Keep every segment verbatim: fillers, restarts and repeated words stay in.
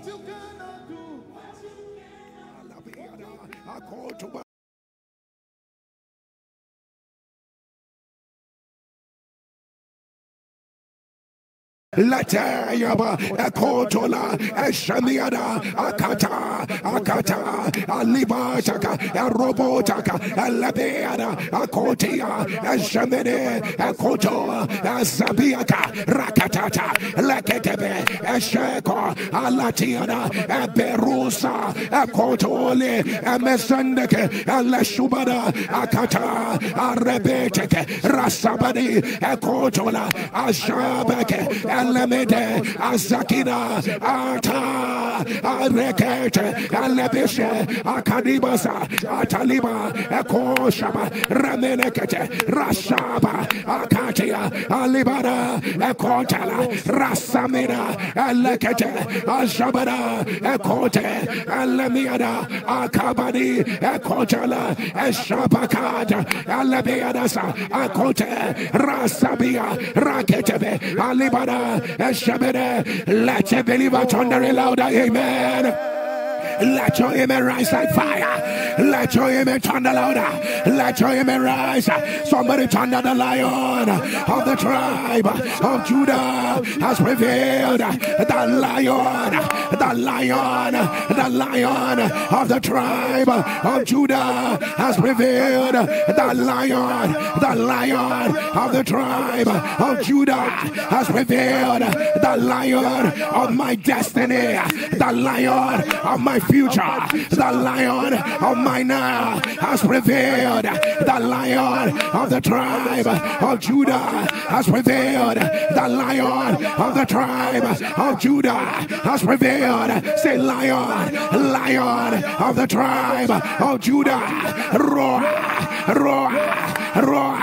what you cannot do. What you cannot do. I call to my Lata Yaba, Akotola, Ashamiada, Akata, Akata, Alibataka, Arobotaka, Alabeada, Akotia, Ashamene, Akoto, Azabiaka, Rakatata, Lakatebe, Ashako, Alatiana, Aberusa, Akotole, Amesandeke, Alashubada, Akata, Arebeteke, Rasabadi, Akotola, Ashabake, Alamede, Azakina, Ata, Arekete, Alabisha, Akanibasa, Ataliba, Ekoshaba, Ramenekete, Rashaba, Akatia, Alibara, Ekotala, Rasamina, Alekete, Ashabara, Ekote, Alamiada, Akabani, Ekotala, Eshabakada, Alabiadasa, Akote, Rasabia, Raketebe, Alibara. Let a believer thunder louder, amen. Let your amen rise like fire. Let your amen thunder louder. Let your amen rise. Somebody thunder, the lion of the tribe of Judah has prevailed. The lion, the lion, the lion of the tribe of Judah has prevailed. The lion, the lion of the tribe of Judah has prevailed. The lion of my destiny, the lion of my future, the lion of my now has prevailed. The lion of the tribe of Judah has prevailed. The lion of the tribe of Judah has prevailed. Say, lion, lion of the tribe of Judah, roar, roar, roar,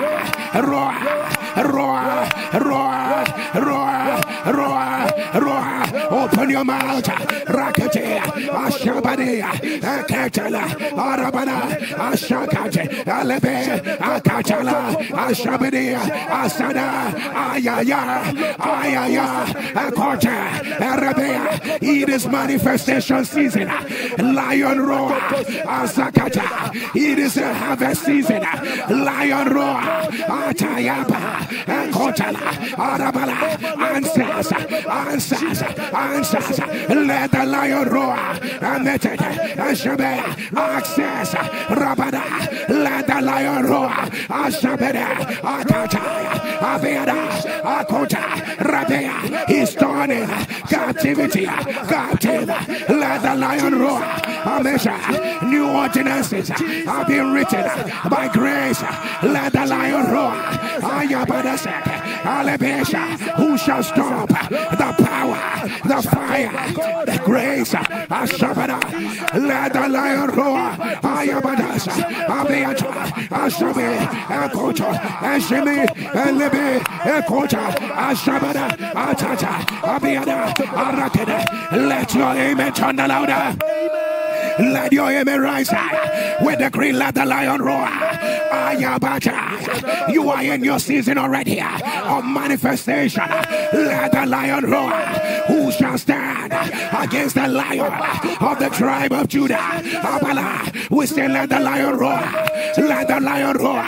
roar, roar, roar, roar, roar, roar. Open your mouth, racket. Ashabadea, Akatala, Arabana, Ashakate, Alebe, Akatala, Ashabadea, Asada, Ayaya, Ayaya, Akota, Arabea. It is manifestation season. Lion roar, Asakata. It is a harvest season. Lion roar, Atayaba, Akotala, Arabala, answers, answers, answers. Let the lion roar. Access Rabada, let the lion roar, Ashabeda, Akata, Aveda, Akota, Rabea, he's turning captivity, captive, let the lion roar, Amesha, new ordinances have been written by grace, let the lion roar, Ayabadasek, Alebesha, who shall stop the power, the fire, the grace, Ashabeda. Let the lion roar. Ayabadas, Abeata, Ashabi, Akota, Ashimi, Elebe, Akota, Ashabada, Atata, Abiada, Arakeda. Let your amen turn the louder. Let your amen rise high. With the green, let the lion roar. Ayabata, you are in your season already of manifestation. Let the lion roar. Who shall stand against the lion of the tribe of Judah? Abala, we say, let the lion roar. Let the lion roar.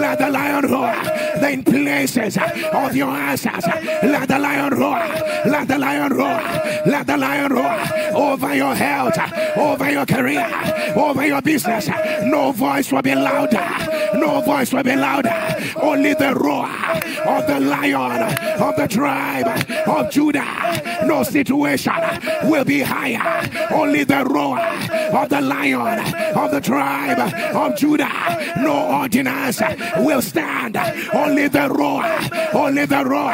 Let the lion roar. Then places of your answers. Let the lion roar. Let the lion roar. Let the lion roar over your health, over your career, over your business. No voice will be louder. No voice will be louder. Only the roar of the lion of the tribe of Judah. No situation will be higher. Only the roar of the lion of the tribe of Judah. No ordinance will stand. Only the roar, only the roar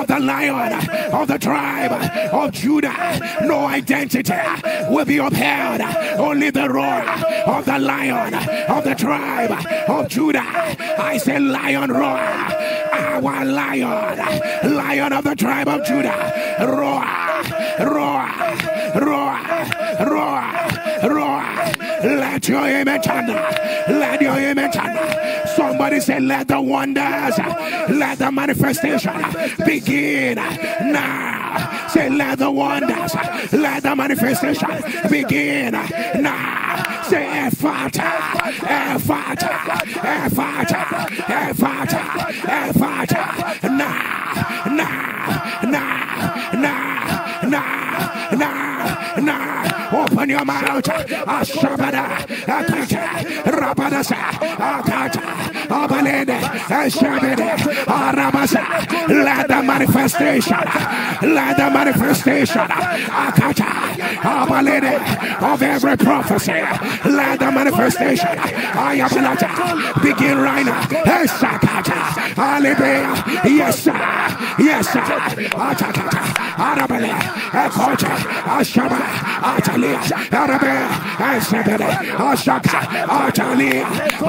of the lion of the tribe of Judah. No identity will be upheld. Only the roar of the lion of the tribe of Judah. I say, lion roar. Our lion, lion of the tribe of Judah, roar, roar, roar, roar, roar. Let your amen thunder. Let your amen thunder. Somebody say, let the wonders, let the manifestation begin now. Say, let the wonders, let the manifestation begin now. Say, effort, effort, effort, effort, effort, now, now, now, now, now, now, now. Open your mouth. Ashabada, Akata, Rabadasa, Akata. Let the manifestation, let the manifestation of every prophecy, let the manifestation begin right now. Yes, sir. Yes, sir.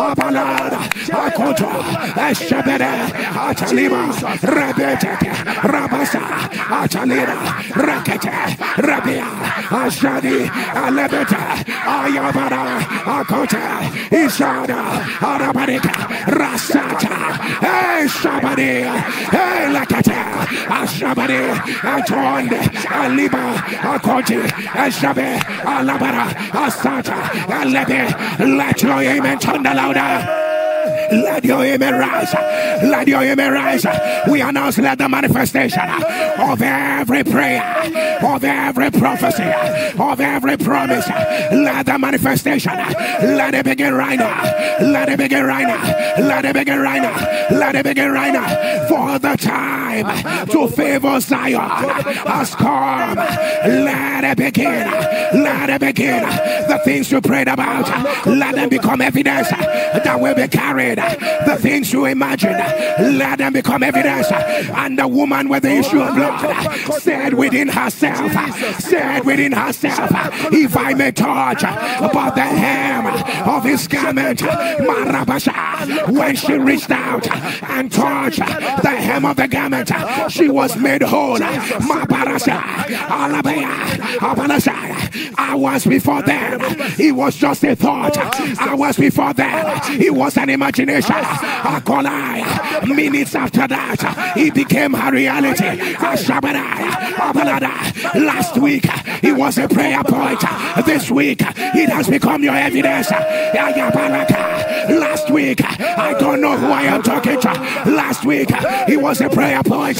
Yes, Koto, Eshabeda, Atalima, Rabeta, Rabasa, Atalina, Raketa, Rabia, Ashadi, Alebeta, Ayabara, Akota, Ishada, Arabarika, Rasata, Eshabadi, Elakata, Ashabadi, Aton, Aliba, Akoti, Eshabe, Alabara, Asata, Alebe, let your amen turn the louder. Let your amen rise. Let your amen rise. We announce, let the manifestation of every prayer, of every prophecy, of every promise, let the manifestation, let it begin right now. Let it begin right now. Let it begin right now. Let it begin right now. For the time to favor Zion has come. Let it begin. Let it begin. The things you prayed about, let them become evidence that will be carried. The things you imagine, let them become evidence. And the woman with the issue of blood said within herself, said within herself, if I may touch but the hem of his garment, Marabasha, when she reached out and touched the hem of the garment, she was made whole. Hours before then, it was just a thought. Hours before then, it was an imagination. Minutes after that, it became her reality. Last week, it was a prayer point. This week, it has become your evidence. Last week, I don't know who I am talking to. Last week, it was a prayer point.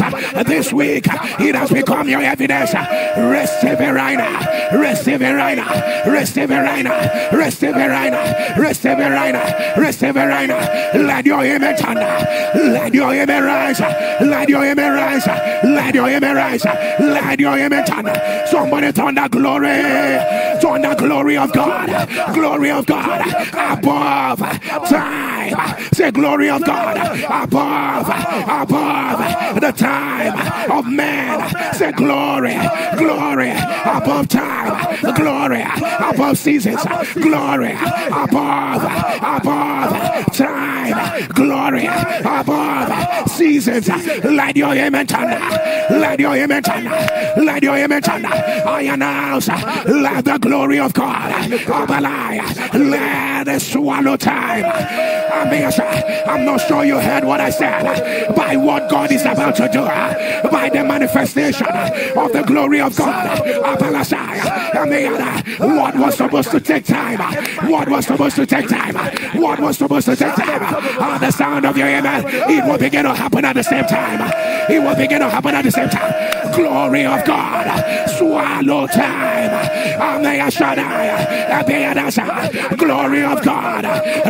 This week, it has become your evidence. Receive it right now. Receive it right now. Receive it right now. Receive it right now. Receive it right now. Receive it right now. Let your amen turn. Let your amen rise. Let your amen rise. Let your amen rise. Let your amen turn. Somebody turn the glory. Turn the glory of God. Glory of God. Above time. Say glory of God. Above. Above the time of man. Say glory. Glory. Above time. Glory. Above seasons. Glory. Above. Above time. Glory above seasons. Let your amen turn. Let your amen turn. Let your amen turn. I announce, let the glory of God, let the swallow time. I'm not sure you heard what I said. By what God is about to do, by the manifestation of the glory of God, what was supposed to take time, what was supposed to take time, what was supposed to take time. On the sound of your amen, it will begin to happen at the same time. It will begin to happen at the same time. Glory of God, swallow time. Glory of God,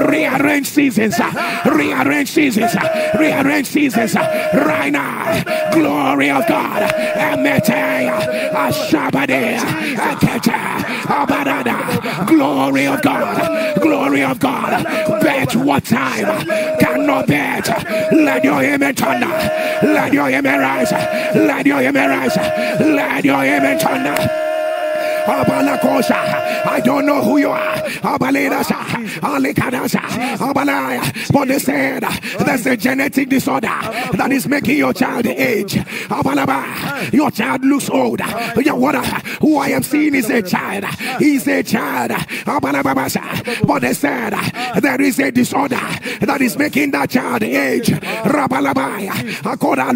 rearrange seasons, rearrange seasons, rearrange seasons right now. Glory of God, glory of God, glory of God. Bet what time cannot bet. Let your amen thunder, let your amen rise, let your amen rise, let your amen thunder. I don't know who you are, but they said that's a genetic disorder that is making your child age. Your child looks old. Who I am seeing is a child. He's a child. But they said there is a disorder that is making that child age.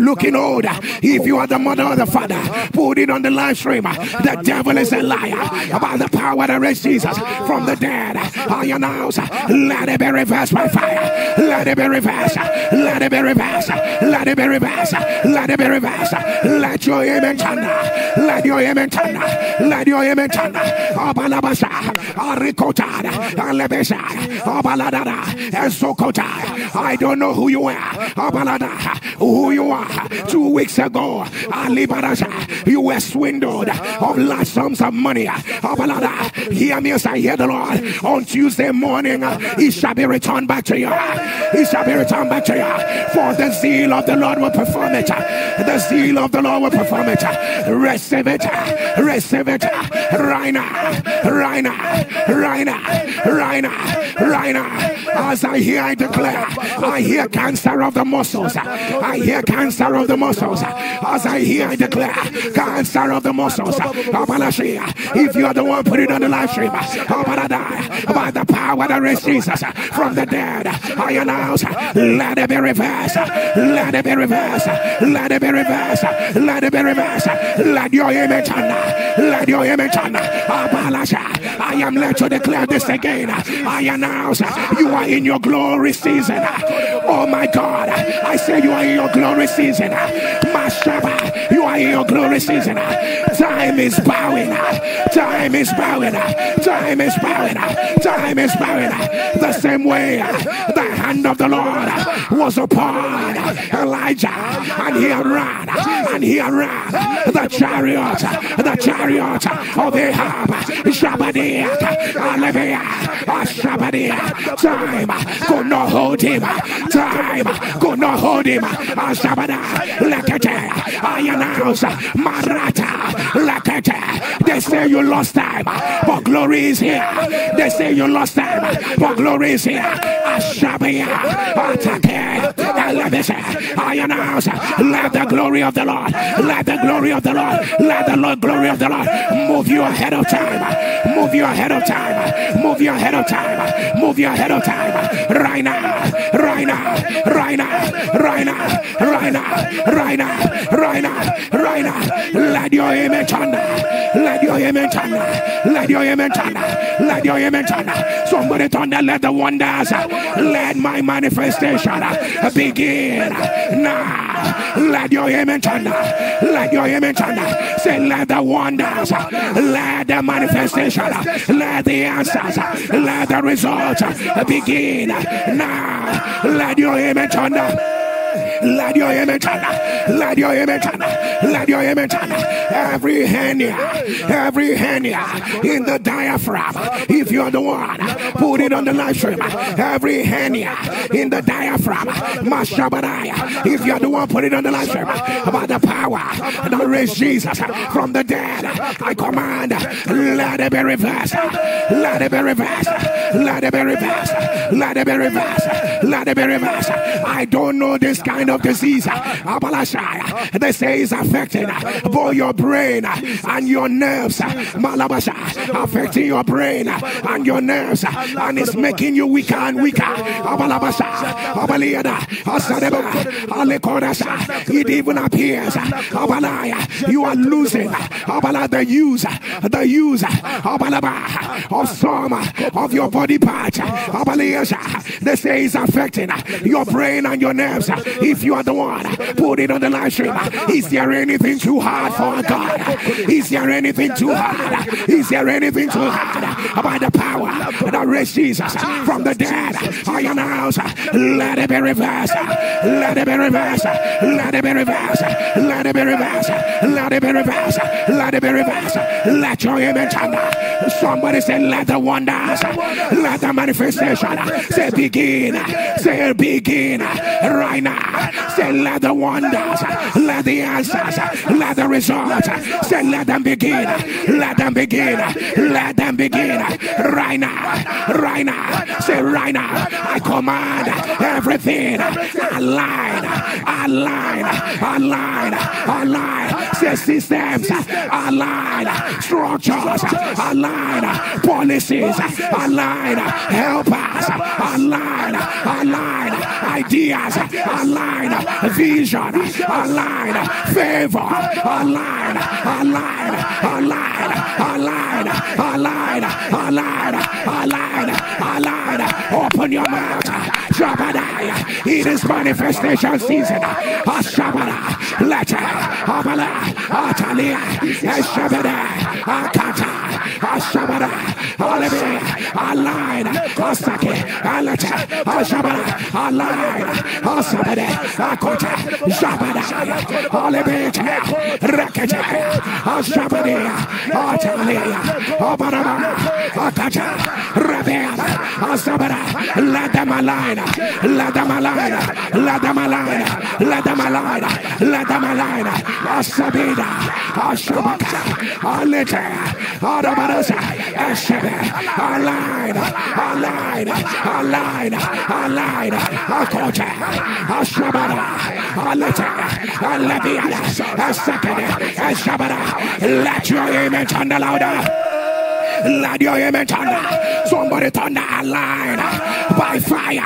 Looking old. If you are the mother or the father, put it on the live stream. The devil is a liar. About the power that raised Jesus from the dead, I announce, let it be reversed by fire. Let it be reversed. Let it be reversed. Let it be reversed. Let it be reversed. Let your amen thunder. Let your amen thunder. Let your amen thunder. Abalabasa, Arikota, Alebesa, Abaladada, Esokota. I don't know who you are. Abalada, who you are. Two weeks ago, Alibarasa, you were swindled of large sums of money. Abalada, hear me as I hear the Lord. On Tuesday morning, it shall be returned back to you. It shall be returned back to you. For the zeal of the Lord will perform it. The zeal of the Lord will perform it. Receive it. Receive it. Reina. Reina. Reina. Reina. Reina. As I hear, I declare, I hear cancer of the muscles. I hear cancer of the muscles. As I hear, I declare, cancer of the muscles. If you are the one, put it on the live stream. By the power that raised Jesus from the dead, I announce, let it be reversed. Let it be reversed. Let it be reversed. Let it be reversed. Let your image honor. Let your image honor. I am led to declare this again. I announce, you are in your glory season. Oh my God. I say you are in your glory season. Master, you are in your glory season. Time is bowing. Time is bowing. Time is bowing. Time is bowing. The same way the hand of the Lord was upon Elijah, and he ran, and he ran the chariot, the chariot of Ahab, Shabadiah, Aleviah, Shabadiah. Time could not hold him. Time could not hold him. Shabadiah, Lekete, I announce, Marata, Lekete. They say you lost time, but glory is here. They say you lost time, but glory is here. I announce, let the glory of the Lord, let the glory of the Lord, let the Lord glory of the Lord move you ahead of time, move you ahead of time, move you ahead of time, move you ahead of time, right now, right now, right now, right now, right now, right now, right now, right now, let your image thunder, let your image thunder, let your image thunder, let your image thunder, somebody thunder, let the wonders, let my manifestation begin now. Let your image thunder. Let your image thunder. Say, let the wonders, let the manifestation, let the answers, let the results begin now. Let your image thunder. Let your image honor, let your image honor, let your image honor. Every hand here, every hand here in the diaphragm. If you are the one, put it on the live stream. Every hand here in the diaphragm. Mashabadiah. If you are the one, put it on the live stream. About the power that raised Jesus from the dead, I command, let it be reversed. Let it be reversed. Let it be reversed. Let it be reversed. Let it be reversed. I don't know this kind of disease. They say it's affecting both your brain and your nerves. Malabasha, affecting your brain and your nerves, and it's making you weaker and weaker. It even appears you are losing the use, the use of some of your body parts. They say it's affecting your brain and your nerves. If you are the one, put it on the live stream. Is there anything too hard for God? Is there anything too hard? Is there anything too hard? By the power that raised Jesus from the dead, I announce, let it be reversed. Let it be reversed. Let it be reversed. Let it be reversed. Let it be reversed. Let it be reversed. Let your image thunder. Somebody say, let the wonders, Let the manifestation say begin, say begin right now. Say let the wonders, let the answers, let the results. Say let them begin, let them begin, let them begin right now, right now. Say right now, I command everything align, align, align, align. Say systems align, structures align, policies align, helpers align, align, ideas align, vision align, favor align, align, align, align, align, align, align, align. Open your mouth, Shabbatai. It is manifestation season. Ashabara, letter, Abala, Atalia, Ashabara, Akata, Ashabara, Olive, Align, Asake, Alata, Ashabara, Align, Asabade, Akota, Shabbatai, Olive, Rakata, Ashabara, Atalia, Obarama, Akata, Rabea, Asabara, let them align, let them align, let them align, let them align, let them align, Asabida, Ashabaka, Alita, Adabarasa, Ashaba, align, align, align, align, Akota, Ashabara, Alita, Alabiana, Asakada, Ashabara, let your image on the louder. Let your image thunder. Somebody thunder align by fire.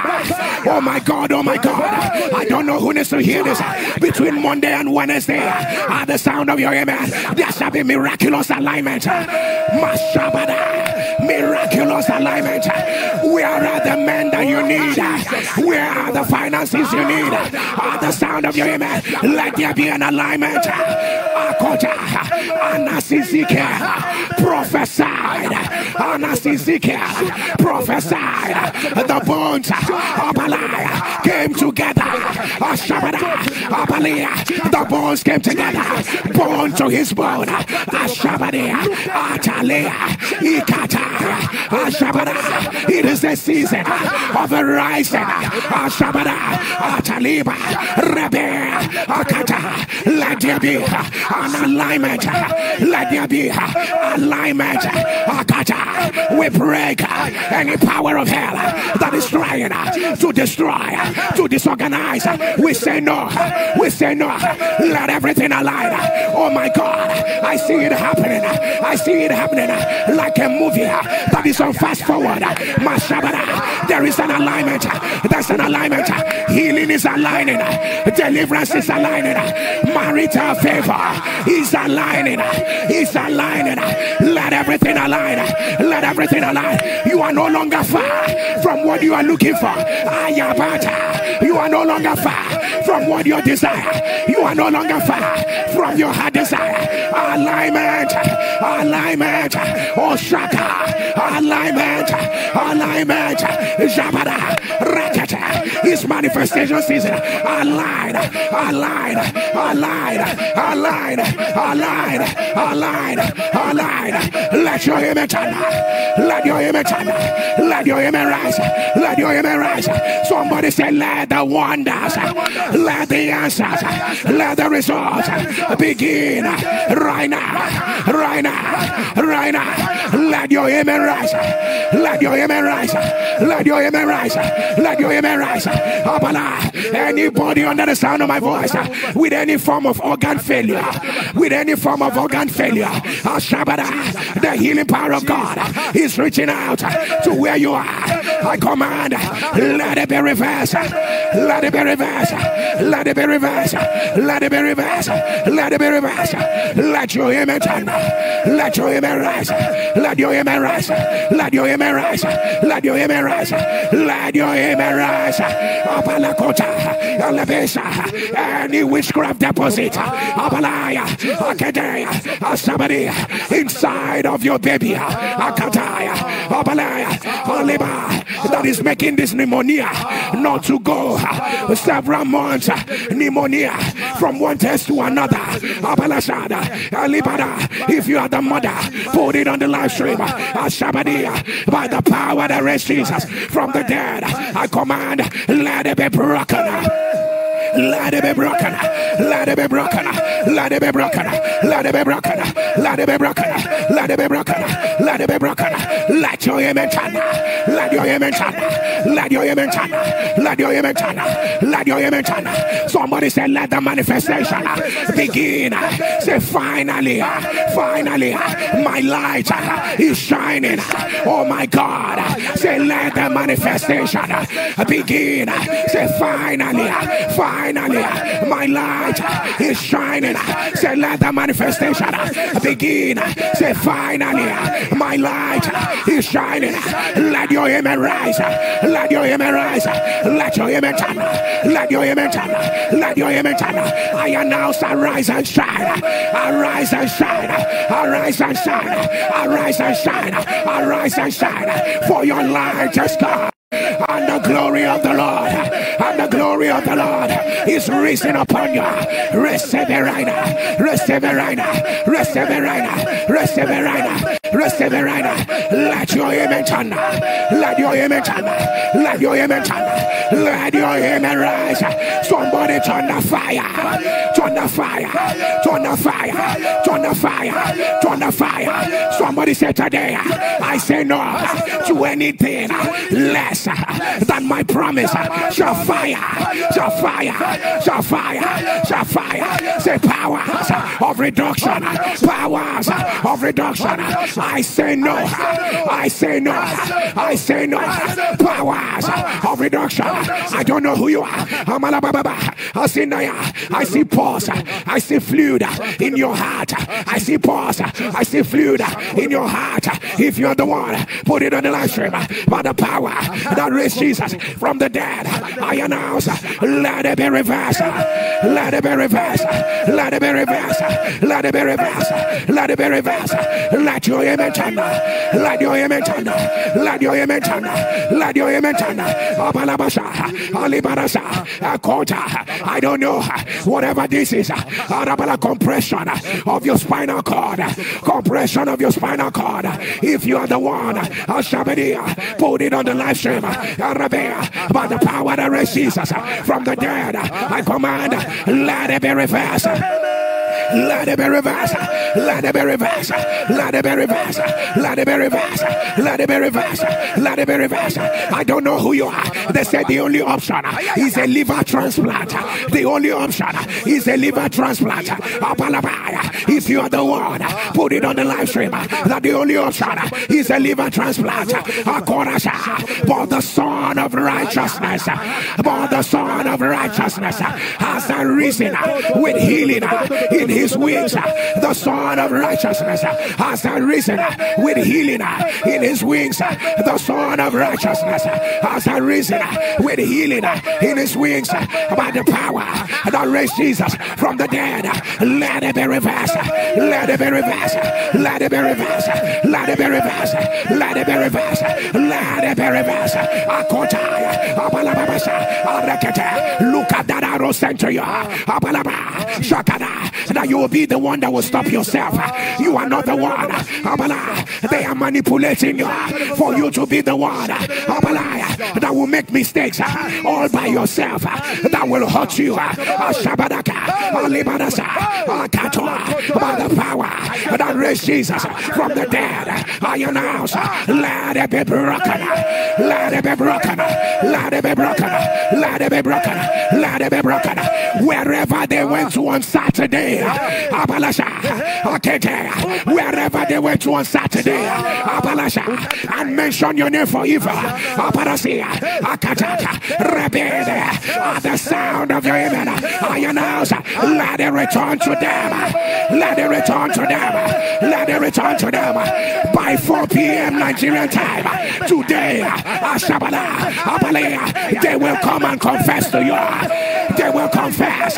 Oh my God, oh my God. I don't know who needs to hear this. Between Monday and Wednesday, at the sound of your amen, there shall be miraculous alignment. Mashabada, miraculous alignment. Where are the men that you need? Where are the finances you need? At the sound of your amen, let there be an alignment. Akota, Anasizike, prophesy. Anas Ezekiel prophesied. The bones of Belial came together. Ashabada, Belial. The bones came together. Bone to his bone. Ashabada, Atalea, Ikata. Ashabada. It is the season of a rising. Ashabada, Ataliba, Rebbe, Akata. Let there be an alignment. Let there be alignment. Akata, we break any power of hell that is trying to destroy, to disorganize. We say no, we say no. Let everything align. Oh my God, I see it happening. I see it happening like a movie that is on fast forward. Mashabara, there is an alignment. There's an alignment. Healing is aligning. Deliverance is aligning. Marital favor is aligning. Is aligning. Let everything align. Let everything align. You are no longer far from what you are looking for. Ayabata. You are no longer far from what you desire. You are no longer far from your heart desire. Alignment, alignment, Oshaka, alignment, alignment, Jabara, Rakata. It's manifestation season. Align, align, align, align, align, align, align. Let your image let your image let your image rise, let your image rise. Somebody say, let the wonders, let the answers, let the results begin right now, right now, right now. Let your image rise, let your image rise, let your image rise, let your image rise. Anybody under the sound of my voice with any form of organ failure, with any form of organ failure, the healing power of God is reaching out to where you are. I command, let it be reversed, let it be reversed, let it be reversed, let it be reversed, let it be reversed. Let your image thunder, let your image rise, let your image rise, let your image rise, let your image rise, let your image rise. Abalakota, Alabesa, any witchcraft deposit, Abalaya, Akadea, Asabari, inside of your baby, Akata. that is making this pneumonia not to go. Several months pneumonia from one test to another. If you are the mother, put it on the live stream. By the power that raised Jesus from the dead, I command, let it be broken. Let it be broken. Let it be broken. Let it be broken. Let it be broken. Let it be broken. Let it be broken. Let it be broken. Let your image turn. Let your image turn. Let your image turn. Let your image turn. Let your image turn. Somebody say, let the manifestation begin. Say, finally, finally, my light is shining. Oh my God. Say, let the manifestation begin. Say, finally, finally. Finally, my light is shining. Say, let the manifestation begin. Say, finally, my light is shining. Let your image rise. Let your image rise. Let your image turn. Let your image turn. Let your image turn. I announce, arise and shine. Arise and shine. Arise and shine. Arise and shine. Arise and shine. For your light has come. And the glory of the Lord, and the glory of the Lord is risen upon you. Receive it right now. Receive it right now. Receive it right now. Receive it right now. Receive it right now. Let your image turn. Let your image turn. Let your image turn. Let your image rise. Somebody turn the fire. Turn the fire. Turn the fire. Turn the fire. Turn the fire. Somebody say, today I say no to anything less than my promise. Shall fire. Shall fire. Shall fire. Shall fire. Say, powers of reduction. Powers of reduction. I say no. I say no. I say no. Powers of reduction. I don't know who you are. I see Naya. I see pause. I see fluid in your heart. I see pause. I see fluid in your heart. If you're the one, put it on the live stream. By the power that raised Jesus from the dead, I announce, let it be reversed. Let it be reversed. Let it be reversed. Let it be reversed. Let it be reversed. Let your image turn. Let your image turn. Let your image turn. Let your image turn. I don't know. Whatever this is. Compression of your spinal cord. Compression of your spinal cord. If you are the one, put it on the live stream. By the power that raised Jesus from the dead, I command, let it be reversed. Let it be reversed. Let it be reversed. Let it be reversed. Let it be reversed. Let it be reversed. Let it be reversed. I don't know who you are. They said the only option is a liver transplant. The only option is a liver transplant. If you are the one, put it on the live stream. That the only option is a liver transplant. But the Son of Righteousness, but the Son of Righteousness has arisen with healing in his wings. The Son of Righteousness has arisen with healing in his wings. The Son of Righteousness has arisen with healing in his wings. By the power that raised Jesus from the dead, let it be reversed. Let it be reversed. Let it be reversed. Let it be reversed. Let it be reversed. Let it be reversed. Look at that arrow sent to you. That you will be the one that will stop yourself. You are not the one. They are manipulating you for you to be the one that will make mistakes all by yourself, that will hurt you. By the power that raised Jesus from the dead, I announce, let it be broken. Let it be broken. Let it be broken. Let it be broken. Let it be broken. Wherever they went to on Saturday, wherever they went to on Saturday, and mention your name for evil, at the sound of your amen, I announce, let it return to them. Let it return to them. Let it return to them. By four p m Nigerian time today, They will come and confess to you. They will confess.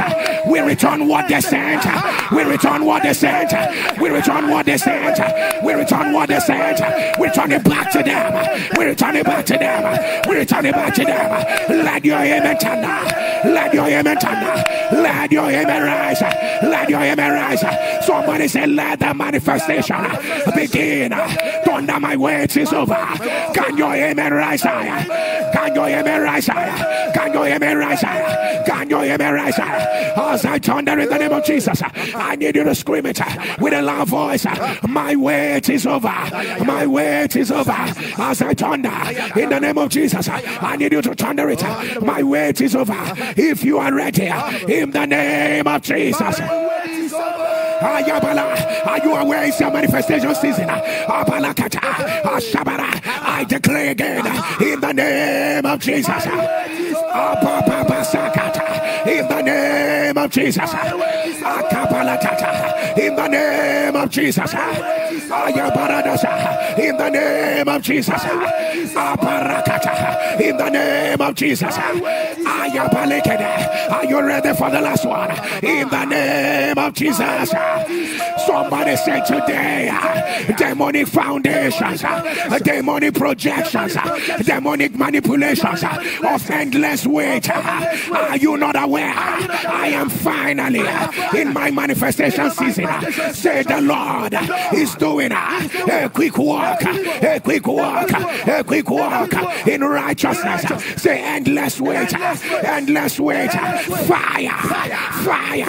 We return what they sent. We return what they sent. We return what they sent. We return what they sent. We return it back to them. We return it back to them. We return it back to them. Let your amen turn. Let your amen turn. Let your amen rise. Let your amen rise. Somebody say, let the manifestation begin. Thunder, my wait is over. Can your amen rise higher? Can your amen rise higher? Can your amen rise higher? Can your amen rise higher? As I thunder in the name of Jesus, I need you to scream it with a loud voice. My wait is over. My wait is over. As I thunder in the name of Jesus, I need you to thunder it. My wait is over. If you are ready, in the name of Jesus. Are you aware it's your manifestation season? I declare again in the name of Jesus. In the name of Jesus. In the name of Jesus. In the name of Jesus. In the name of Jesus. Are you ready for the last one? In the name of Jesus. Somebody said today, uh, demonic foundations, uh, demonic projections, uh, demonic manipulations uh, of endless weight. Uh, are you not aware? I am finally uh, in my manifestation season. Uh, say the Lord is doing uh, a quick walk, a quick walk, a quick walk in righteousness. Uh, say endless weight, uh, endless weight, uh, fire, fire,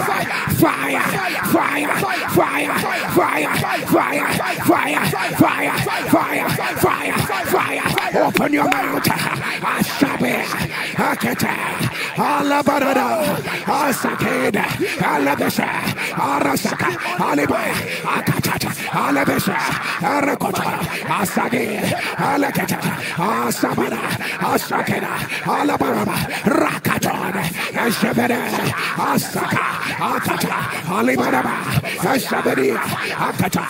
fire, fire. Fire, fire, fire, fire, fire, fire, fire, fire, fire. Open your mouth. Ashabe, akete, alabarada, asakeda, alabesha, arasaka, alibaya, akata, alabesha, arakota, asage, alaketa, asabara, asakeda, alabaraba, rakata, ashabera, asaka, akata, alibaraba. Ashabadi, Akata,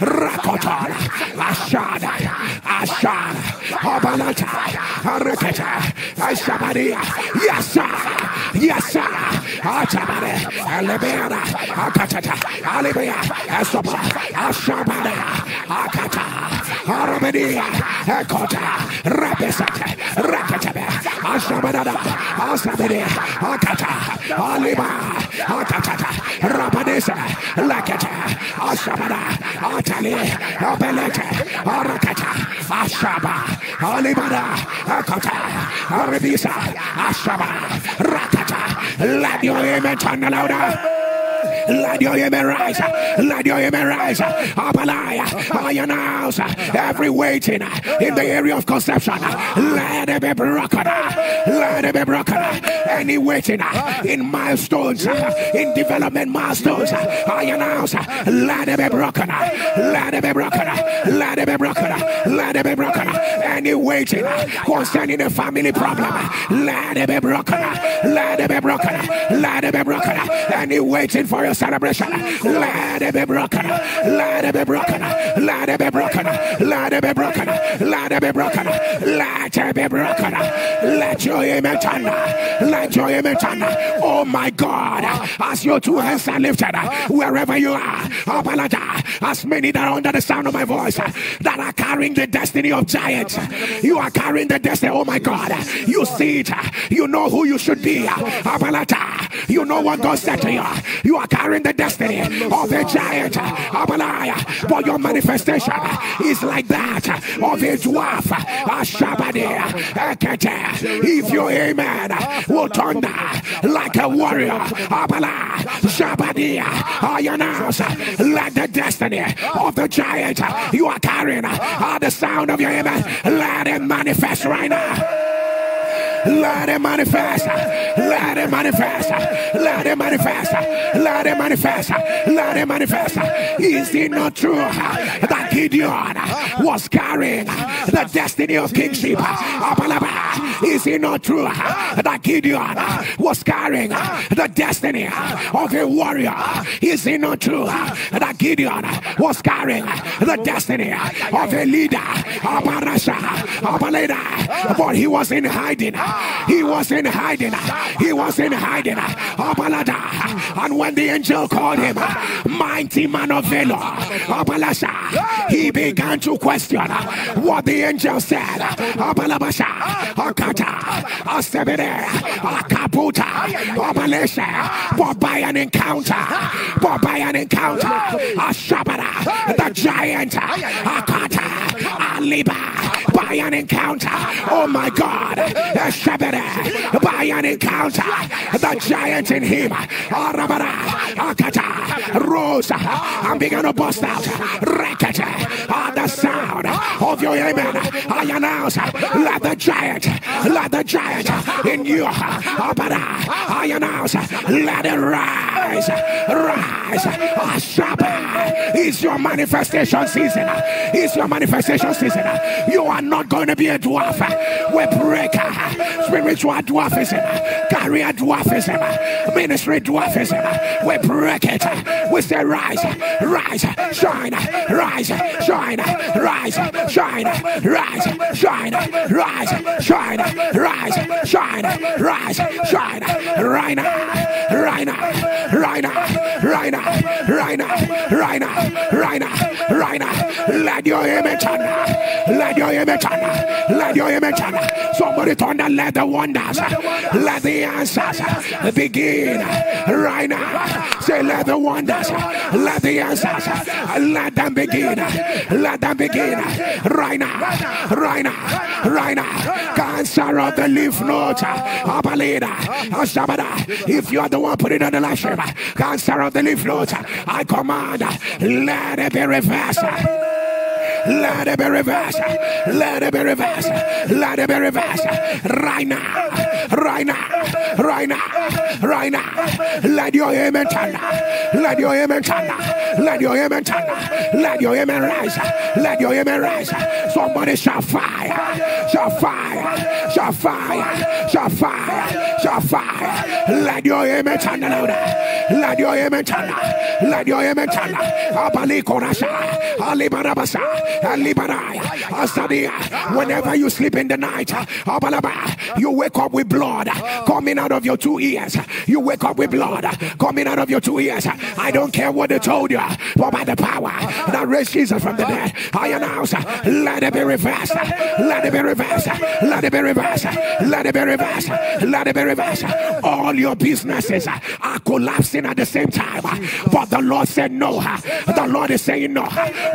Rakota, Ashada, Ashada, Obalata, Arakata, Ashabadi, yes, sir, yes, sir, Atabade, Alibera, Akata, Alibia, Asoba, Ashabada, Akata, Arabadi, Akota, Rabisata, Rakata, Ashabada, Asabadi, Akata, Aliba, Akata, Rabadesa. Lakata, Ashabada, Atali, Abelata, Arakata, Ashaba, Alibada, Akata, Arabisa, Ashaba, Rakata. Let your amen turn louder. Let your amen rise. Let your amen rise. Abalaya, I announce every waiting in the area of conception. Let it be broken. Let it be broken. Any waiting in milestones, in development milestones, I announce. Let it be broken. Let it be broken. Let it be broken. Let it be broken. Any waiting concerning a family problem, let it be broken. Let it be broken. Let it be broken. Any waiting for a celebration, let it be broken, let it be broken, let it be broken, let it be broken, let it be broken, let it be broken. Let your amen turn, let your amen turn. Oh my God, as your two hands are lifted, wherever you are, as many that are under the sound of my voice that are carrying the destiny of giants, you are carrying the destiny. Oh my God, you see it, you know who you should be, you know what God said to you, you are carrying the destiny of a giant, Abalaya, but your manifestation is like that of a dwarf, Ashabade, Ekete. If your amen will thunder like a warrior, Abalaya, Shabade, I announce, let the destiny of the giant you are carrying at the sound of your amen, let it manifest right now. Let it manifest, let it manifest, let it manifest, let it manifest, let it manifest. Is it not true that Gideon was carrying the destiny of kingship. Is it not true that Gideon was carrying the destiny of a warrior? Is it not true that Gideon was carrying the destiny of a leader, of a rasha, of a leader? But he was in hiding. He was in hiding. He was in hiding. And when the angel called him, mighty man of valor, he began to question what the angel said. But by an encounter, but by an encounter, the giant, by an encounter, oh my God, by an encounter, the giant in him rose and began to bust out. At the sound of your amen, I announce, let the giant, let the giant in you, I announce, let it rise, rise. Shabbat is your manifestation season. It's your manifestation season. You are not going to be a dwarf. We break spiritual dwarfism, career dwarfism, ministry dwarfism. We break it. We say rise, rise, shine, rise, shine, rise, shine, rise, shine, rise, shine, rise, shine, rise, shine, right now, right now, right now, right now, right now, right now, right now, right now. Let your image turn, let your image turn, let your image turn. Somebody turn and let the wonders, let the answers begin right now. Say let the wonders, let the answers, let them begin, let them begin right now, right now, right now. Cancer of the lymph nodes, if you are the one putting on the live stream, cancer of the lymph nodes, I command, let it be reversed. Let it be reversed. Let it be reversed. Let it be reversed. Right now. Right now. Right now. Right now. Let your amen turn. Let your amen turn. Let your amen turn. Let your amen rise. Let your amen rise. Somebody shall fire. Shall fire. Shall fire. Shall fire. Shall fire. Let your amen turn louder. Let your amen turn. Let your amen turn. Abali korasha. Ali barabasa. Whenever you sleep in the night, you wake up with blood coming out of your two ears. You wake up with blood coming out of your two ears. I don't care what they told you, but by the power that raised Jesus from the dead, I announce, let it be reversed. Let it be reversed. Let it be reversed. Let it be reversed. Let it be reversed. All your businesses are collapsing at the same time, but the Lord said no. The Lord is saying no.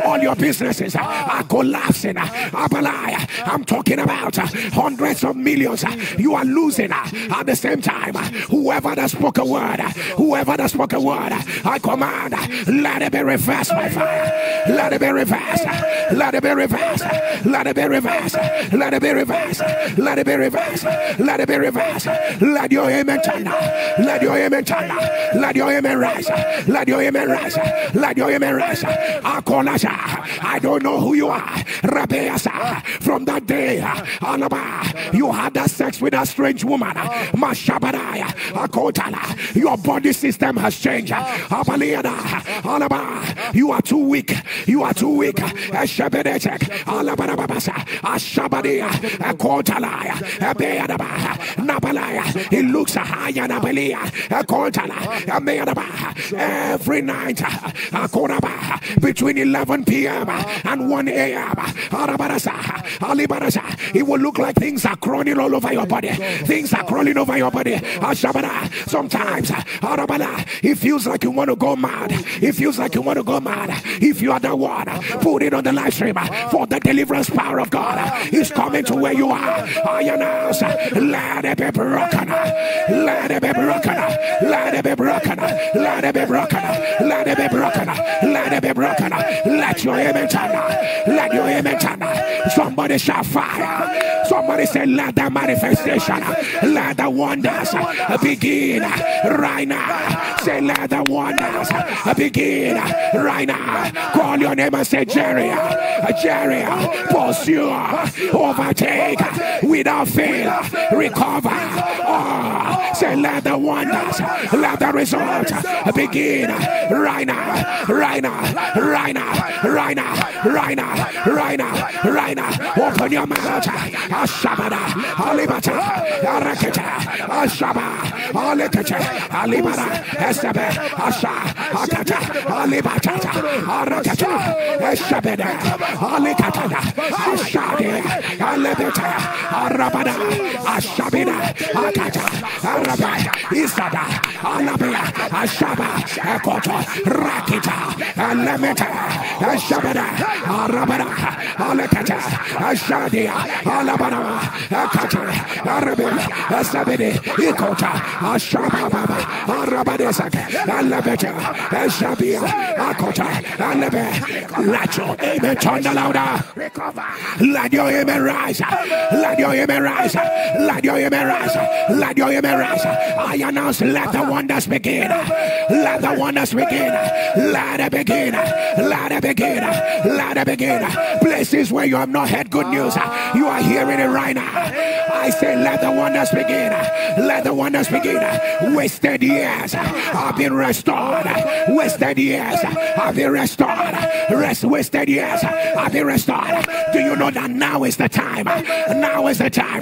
All your businesses are collapsing. I'm talking about hundreds of millions you are losing at the same time. Whoever that spoke a word, whoever that spoke a word, I command, let it be reversed by fire. Let it be reversed. Let it be reversed. Let it be reversed. Let it be reversed. Let it be reversed. Let it be reversed. Let your amen turn. Let your amen turn. Let your amen rise. Let your amen rise. Let your amen rise. I don't know who you are, from that day, you had that sex with a strange woman. Your body system has changed. You are too weak. You are too weak. It looks every night between eleven p m and one a m it will look like things are crawling all over your body. Things are crawling over your body. Sometimes it feels like you want to go mad. It feels like you want to go mad. If you are the one, put it on the live stream, for the deliverance power of God is coming to where you are. I announce, let it be broken. Let it be broken. Let it be broken. Let it be broken. Let it be broken. Let it be broken. Let your amen turn. Let your amen turn. Somebody somebody shall fire. Somebody say, let that manifestation, let the wonders begin right now. Say, let the wonders begin right now. Call your name and say, Jerry, Jerry, pursue, overtake, without fail, recover. Oh, say, let the wonders, let the results begin right now, right now, right now, right now, right now, right now, right now. Open your mouth. Ashabada, Alibata, Araketa, Ashaba, Aleketa, Alibata, Esebe, Asha, Akata, Alibata, Araketa, Eshabeda, Alikata, Ashade, Alebeta, Arabada, Ashabida, Akata, Arabada, Isada, Alabia, Ashaba, Ekota, Rakita, Alemeta, Ashabada, Arabada, Aleketa, Ashadia, Alabama, Akata, Arabia, Asabede, Ikota, Ashababa, Arabadesak, Alabeta, Ashabia, Akota, Alabe, let your amen turn the louder. Let your amen rise. Let your amen rise. Let your amen rise. Let your amen rise. I announce, let the wonders begin. Let the wonders begin. Let it begin. Let it begin. Let it begin. Places where you have not heard good news, you are here. Hearing it right now. I say, let the wonders begin. Let the wonders begin. Wasted years have been restored. Wasted years have been restored. Rest wasted years have been restored. Do you know that now is the time? Now is the time.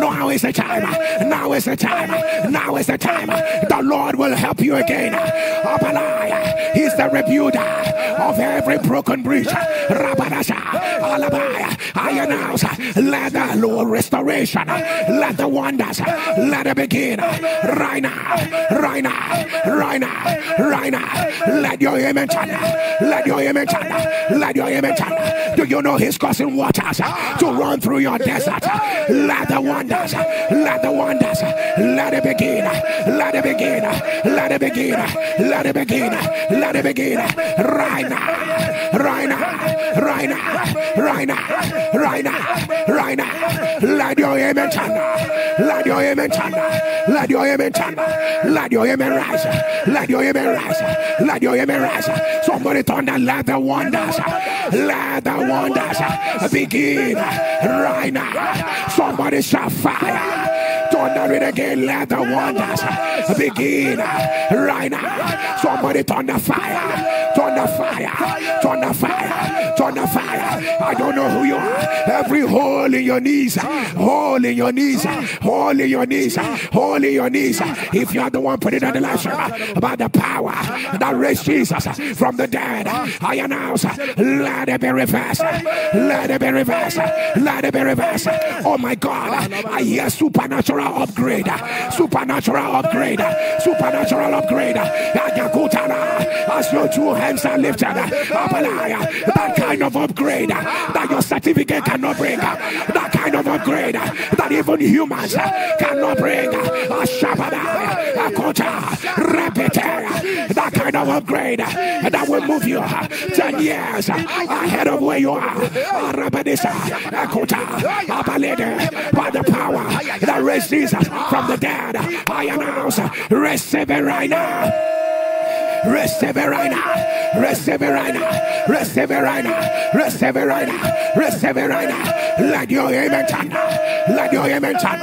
Now is the time. Now is the time. Now is the time. The Lord will help you again. Abaliah, He's the rebuilder of every broken bridge. Rabanasha, Alabaya, I announce, let the Lord restoration, let the wonders, let it begin right now, right now, right now, right now. Let your amen turn, let your amen turn, let your amen turn. Do you know He's causing waters to run through your desert? Let the wonders, let the wonders, let it begin, let it begin, let it begin, let it begin, let it begin right now, right now, right now, right now, right now. Right now, let your amen turn. Let your amen turn. Let your amen turn. Let your amen rise. Let your amen rise. Let your amen rise. Somebody turn and let the wonders, let the wonders begin right now. Somebody shall fire. Thunder it again. Let the wonders begin right now. Somebody turn the fire. Turn the fire. Turn the fire. Turn the fire. I don't know who you are. Every hole. Hold in your knees, hold in your knees, hold in your knees, hold in your knees. If you are the one, put it on the live stream. About the power that raised Jesus from the dead, I announce, let it be reversed, let it be reversed, let it be reversed. Oh my God, I hear supernatural upgrade, supernatural upgrade, supernatural upgrade. As your two hands are lifted, that kind of upgrade that your certificate cannot bring. That kind of upgrade that even humans cannot bring. A shabada, a kota, repeat. That kind of upgrade that will move you ten years ahead of where you are. A rabadisa, a kota, a balede. By the power that raised Jesus from the dead, I announce, receive it right now. Receive it right now. Receive it right now. Receive it right now. Receive it right now. Receive it right now. Let your amen turn. Let your amen turn.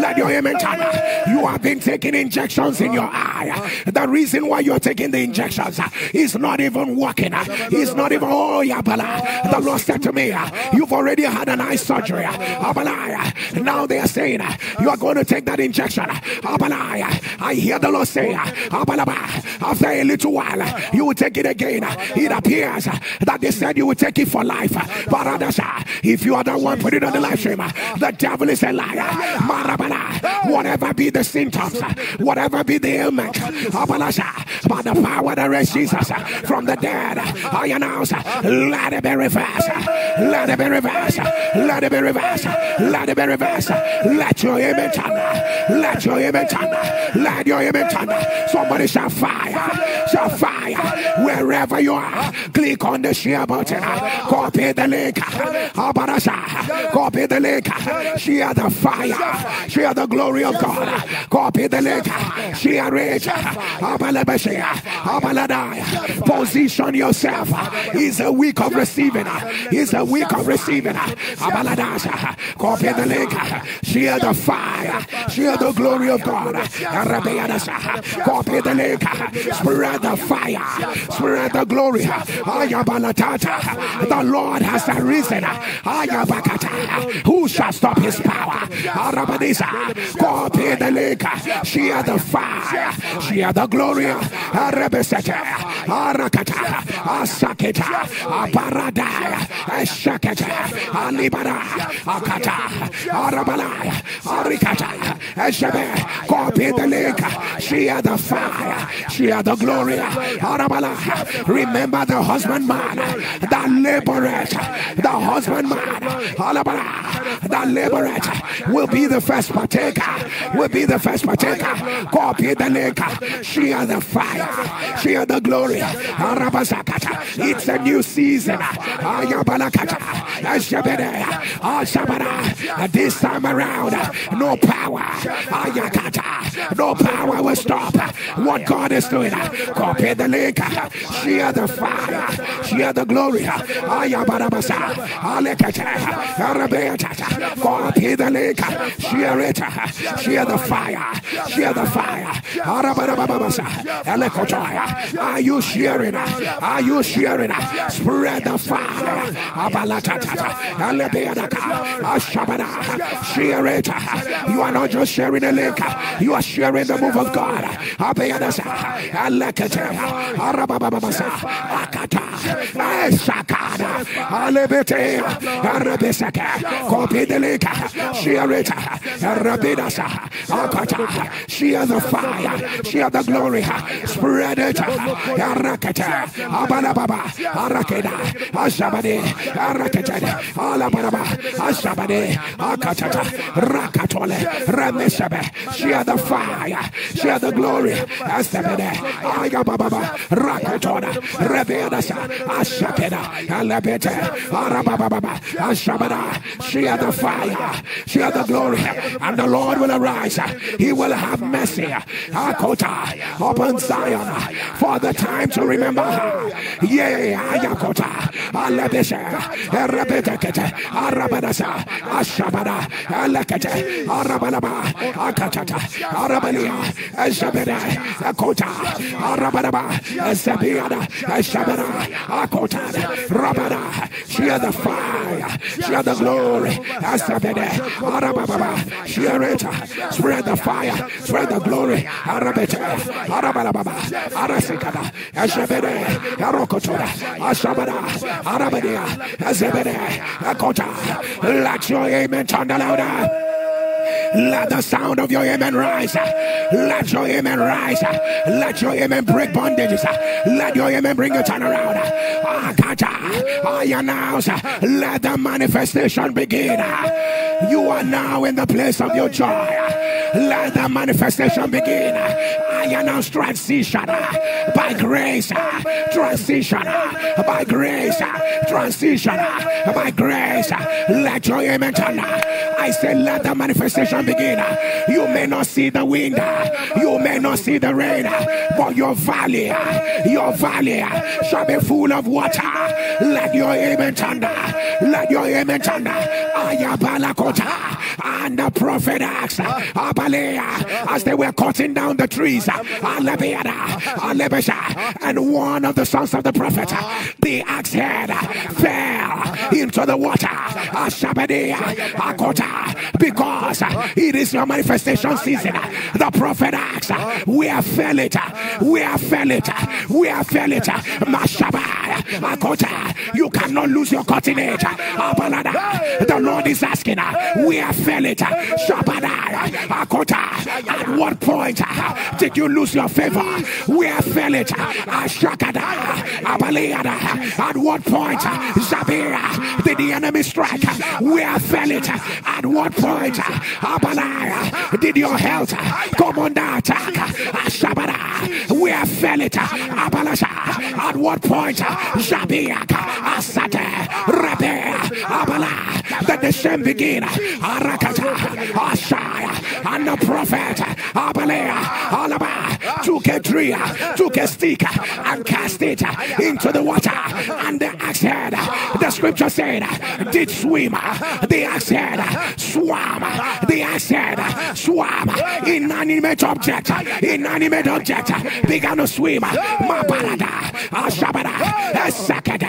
Let your amen turn. You have been taking injections in your eye. The reason why you're taking the injections is not even working. It's not even, oh, Yabala. The Lord said to me, you've already had an eye surgery. Abala. Now they are saying, you are going to take that injection. Abala. I hear the Lord say, Abalaba. After a little while, you will take it again. It appears that they said you will take it for life. But if you are the one, put it on the live stream. The devil is a liar. Whatever be the symptoms, whatever be the ailment, Abalasha, by the power that raised Jesus from the dead, I announce, let it be reversed, let it be reversed, let it be reversed, let it be reversed, let your image turn, let your image turn, let your image turn. Somebody shall fire, shall fire, wherever you are, click on the share button, copy the link, Abalasha, copy the link, share the fire, share the glory of God, copy the link, share rage, position yourself. It's a week of receiving. It's a week of receiving. Copy the link. Share the fire. Share the glory of God. Copy the link. Spread the fire. Spread the glory. The Lord has arisen. Who shall stop his power? Copy the link. Share the fire. Share the glory. Arakata, Asaketa, Aparadaya, Ashaketa, Alibara, Akata, Arabalaya, Arikata, Eshabe, copy the link, she had the fire, she had the glory, Arabalaya. Remember the husbandman, the liberator, the husbandman, Alabara, the liberator will be the first partaker, will be the first partaker, copy the link, she had the fire, she had the glory. It's a new season. This time around, no power, no power will stop what God is doing. Copy the link. Share the fire. Share the glory. Copy the link. Share it. Share the fire. Share the fire. Are you sharing? Are you sharing? Spread the fire. Share it. You are not just sharing a link. You are sharing the move of God. Copy the link. Share it. Share the fire. Share the glory. Spread it. Arakata, Abanababa, Arakeda, Ashabade, Arakata, Alabanaba, Ashabade, Akatata, Rakatole, Rameshabe, share the fire, share the glory, Asabede, Ayababa, Rakatona, Rebedasa, Ashakeda, Alabeta, Arababa, Ashabada, share the fire, share the glory, and the Lord will arise, he will have mercy, Akota, upon Zion, for the time to remember, yeah, Ayakota, Alabesha, Arabetakata, Arabadasa, Ashabada, Alakata, Arabanaba, Akatata, Arabania, Ashabada, Akota, Arabanaba, Asabiana, Ashabada, Akota, Rabada, share the fire, share the glory, Asabede, Arababa, share it, spread the fire, spread the glory, Arabeta, Arabanaba, Arasikada. Ashabere, Arokotora, Ashabara, Arabadea, Azabere, Akota, let your amen turn the louder. Let the sound of your amen rise. Let your amen rise. Let your amen break bondages. Let your amen bring a turnaround. I announce, let the manifestation begin. You are now in the place of your joy. Let the manifestation begin. I announce transition by grace. Transition by grace. Transition by grace. Let your amen turn. I say, let the manifestation begin. You may not see the wind, you may not see the rain, but your valley, your valley shall be full of water. Let your amen thunder, let your amen thunder. Ayabalakota, and the prophet asked, Abalea, as they were cutting down the trees, and one of the sons of the prophet, the axe head, fell into the water. Akota. Because it is your manifestation season. The prophet asks, we have felt it, we have felt it, we have felt it. Mashaba, you cannot lose your continent. The Lord is asking, we have fell it? At what point did you lose your favor? Where fell it? At what point, Zabira, did the enemy strike? Where fell it? At what point, Abaliah, did your health come under attack? Shabara, where fell it? Abalasha, at what point, Zabia, Asate, Rabea, Abala, that the shame begin, Arakata, Ashaya, and the prophet, Abalea, Alaba, took a tree, took a stick, and cast it into the water, and the axe head, the scripture said, did swim, the axe head swam, the axe head swam, inanimate object, inanimate object, began to swim, Mabarada, Ashabada, Esakada,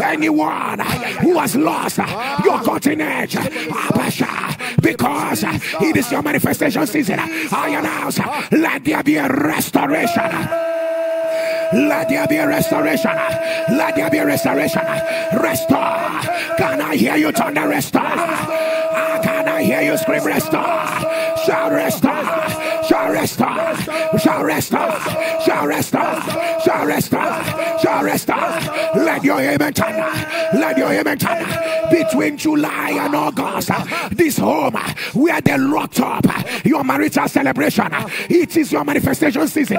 anyone who has lost your continent, Abasha, because it is your manifestation season, I announce, let there be a restoration. Let there be a restoration. Let there be a restoration. Restore. Can I hear you thunder restore? Can I hear you scream restore? Shall restore. Shall restore, shall restore, shall restore, shall restore, shall restore. Let your amen turn, let your amen turn. Between July and August, this home where they locked up your marital celebration, it is your manifestation season.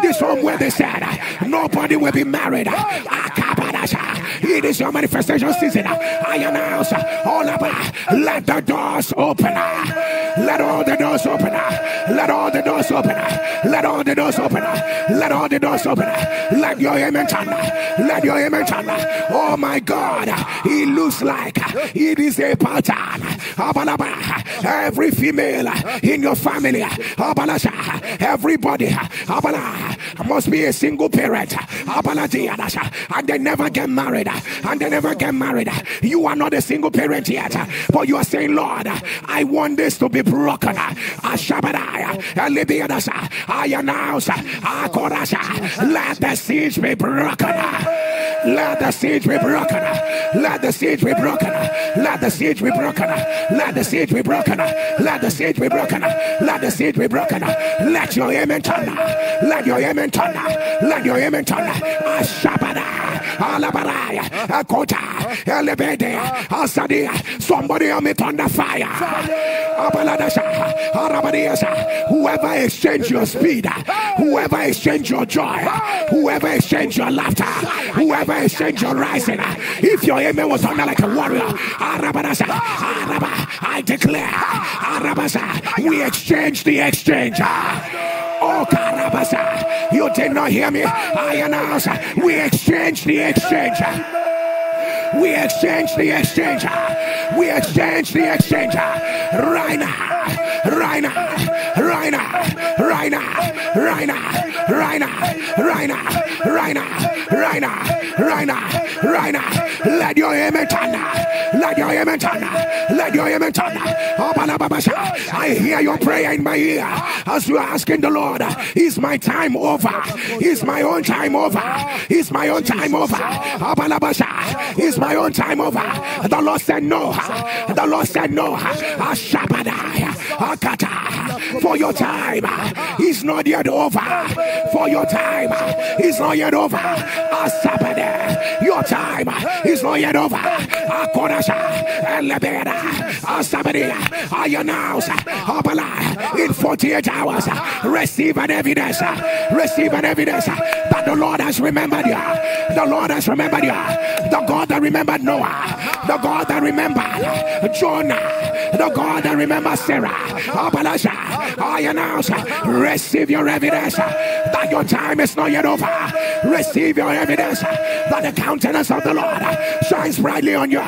This home where they said nobody will be married, it is your manifestation season. I announce all about, let the doors open, let all the doors open. Let all the doors open. Let all the doors open. Let all the doors open. Let your amen turn. Let your amen turn. Oh my God, it looks like it is a pattern. Every female in your family, everybody must be a single parent, and they never get married, and they never get married. You are not a single parent yet, but you are saying, Lord, I want this to be broken. I announce, let the siege be broken. Let the siege be broken. Let the siege be broken. Let the siege be broken. Let the siege be broken. Let the siege be broken. Let the siege be broken. Let your amen turn. Let your amen turn. Let your amen turn. Somebody help me turn the fire. Whoever exchange your speed, whoever exchange your joy, whoever exchange your laughter, whoever exchange your rising, if your amen was on like a warrior, I declare, we exchange the exchange. Oh, Karabasa, you did not hear me. I announce, we exchange the exchange. We exchange the exchange. We exchange the exchange. Right now. Right now, right now, right now, right now, right now, right now, right now, right now, right now, right now. Let your amen turn. Let your amen turn. Let your amen turn. I hear your prayer in my ear as you are asking the Lord, is my time over? Is my own time over? Is my own time over? Is my own time over? The Lord said no. The Lord said no. For your time is not yet over. For your time is not yet over. Your time is not yet over. I announce in forty-eight hours, receive an evidence. Receive an evidence that the Lord has remembered you. The Lord has remembered you. The God that remembered Noah. The God that remembered Jonah. The God that remembered Sarah. I announce, receive your evidence that your time is not yet over. Receive your evidence that the countenance of the Lord shines brightly on you.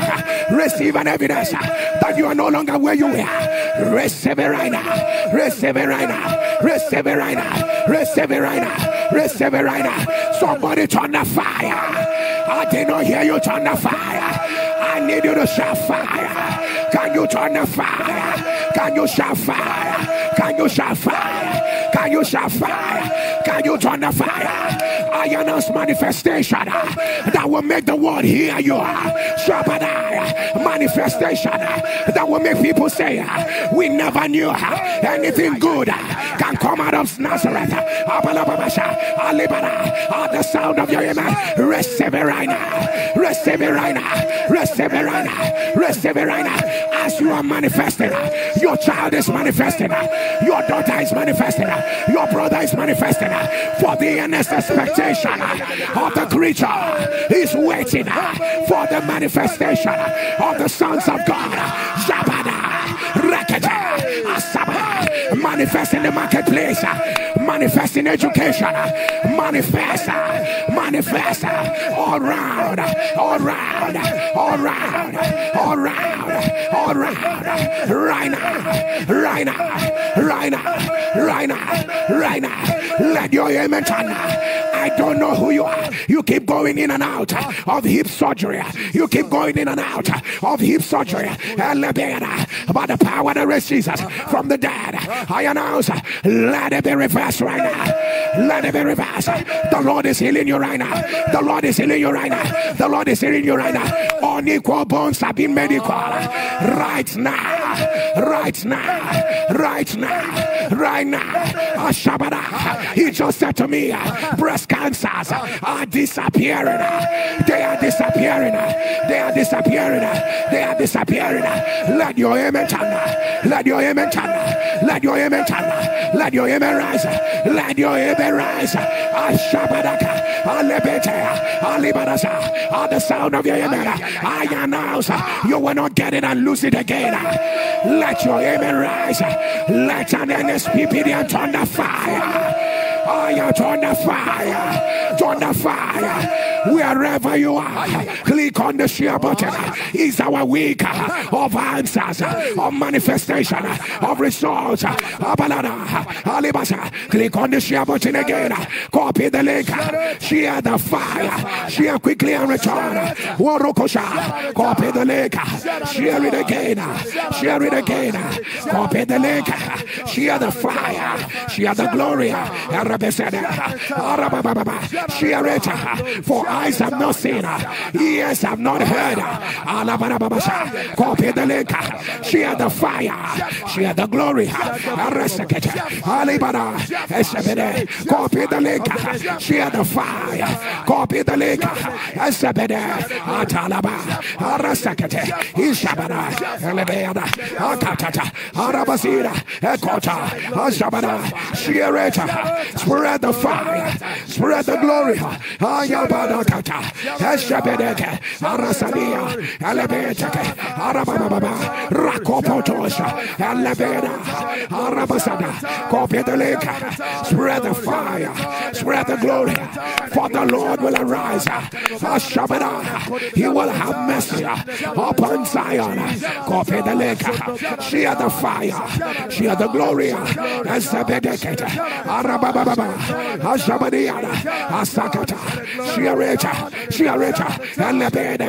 Receive an evidence that you are no longer where you were. Receive it right now. Receive it right now. Receive it right now. Receive it right now. Receive it right now. Somebody turn the fire. I did not hear you turn the fire. I need you to shout fire. Can you turn the fire? Can you shout fire? Can you shout fire? Can you shout fire? Can you turn the fire? I announce manifestation that will make the world hear you. Shabada, manifestation that will make people say, we never knew anything good can come out of Nazareth. At the sound of your amen, receive it right now. Receive it right now. Receive it right now. Receive it right now. As you are manifesting, your child is manifesting, your daughter is manifesting, your brother is manifesting. For the earnest expectation of the creature is waiting for the manifestation of the sons of God. Manifest in the marketplace, manifest in education, manifest, manifest all round, all round, all round, all round, all round, right now, right now, right now, right now, right now. Let your amen turn. I don't know who you are. You keep going in and out of hip surgery. You keep going in and out of hip surgery. By the power that raised Jesus from the dead, I announce, let it be reversed right now. Let it be reversed. The Lord is healing you right now. The Lord is healing you right now. The Lord is healing you right now. Unequal bones have been made equal. Right now. Right now. Right now. Right now. Ashabara. He just said to me, breast cancers are disappearing. They are disappearing. They are disappearing. They are disappearing. Let your amen turn. Let your amen turn. Let your amen turn. Let your amen rise. Let your amen rise. Ashabadaka, Alebete, Alibadasa, at the sound of your amen, I announce you will not get it and lose it again. Let your amen rise. Let an N S P P D turn the fire. Oh, yeah, turn the fire, turn the fire, wherever you are, click on the share button. It's our week of answers, of manifestation, of results. Click on the share button again, copy the link, share the fire, share quickly and return. Copy the link, share it again, share it again, copy the link, share the fire, share the glory. For eyes have not seen, ears have not heard. Copy the link. Share the fire. Share the glory. Copy the link. Share the fire. Copy the link. Share it. Spread the fire, spread the glory. Copy the link, spread the fire, spread the glory. For the Lord will arise. He will have mercy upon Zion. Copy the link, share the fire, share the glory. Ashabadiana, Asakata, Shiareta, Shiareta, Alebeda,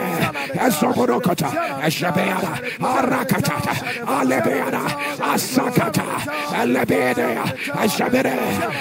Asoborokota, Ashabeana, Arakata, Alebeda, Asakata, Alebeda, Ashabeda,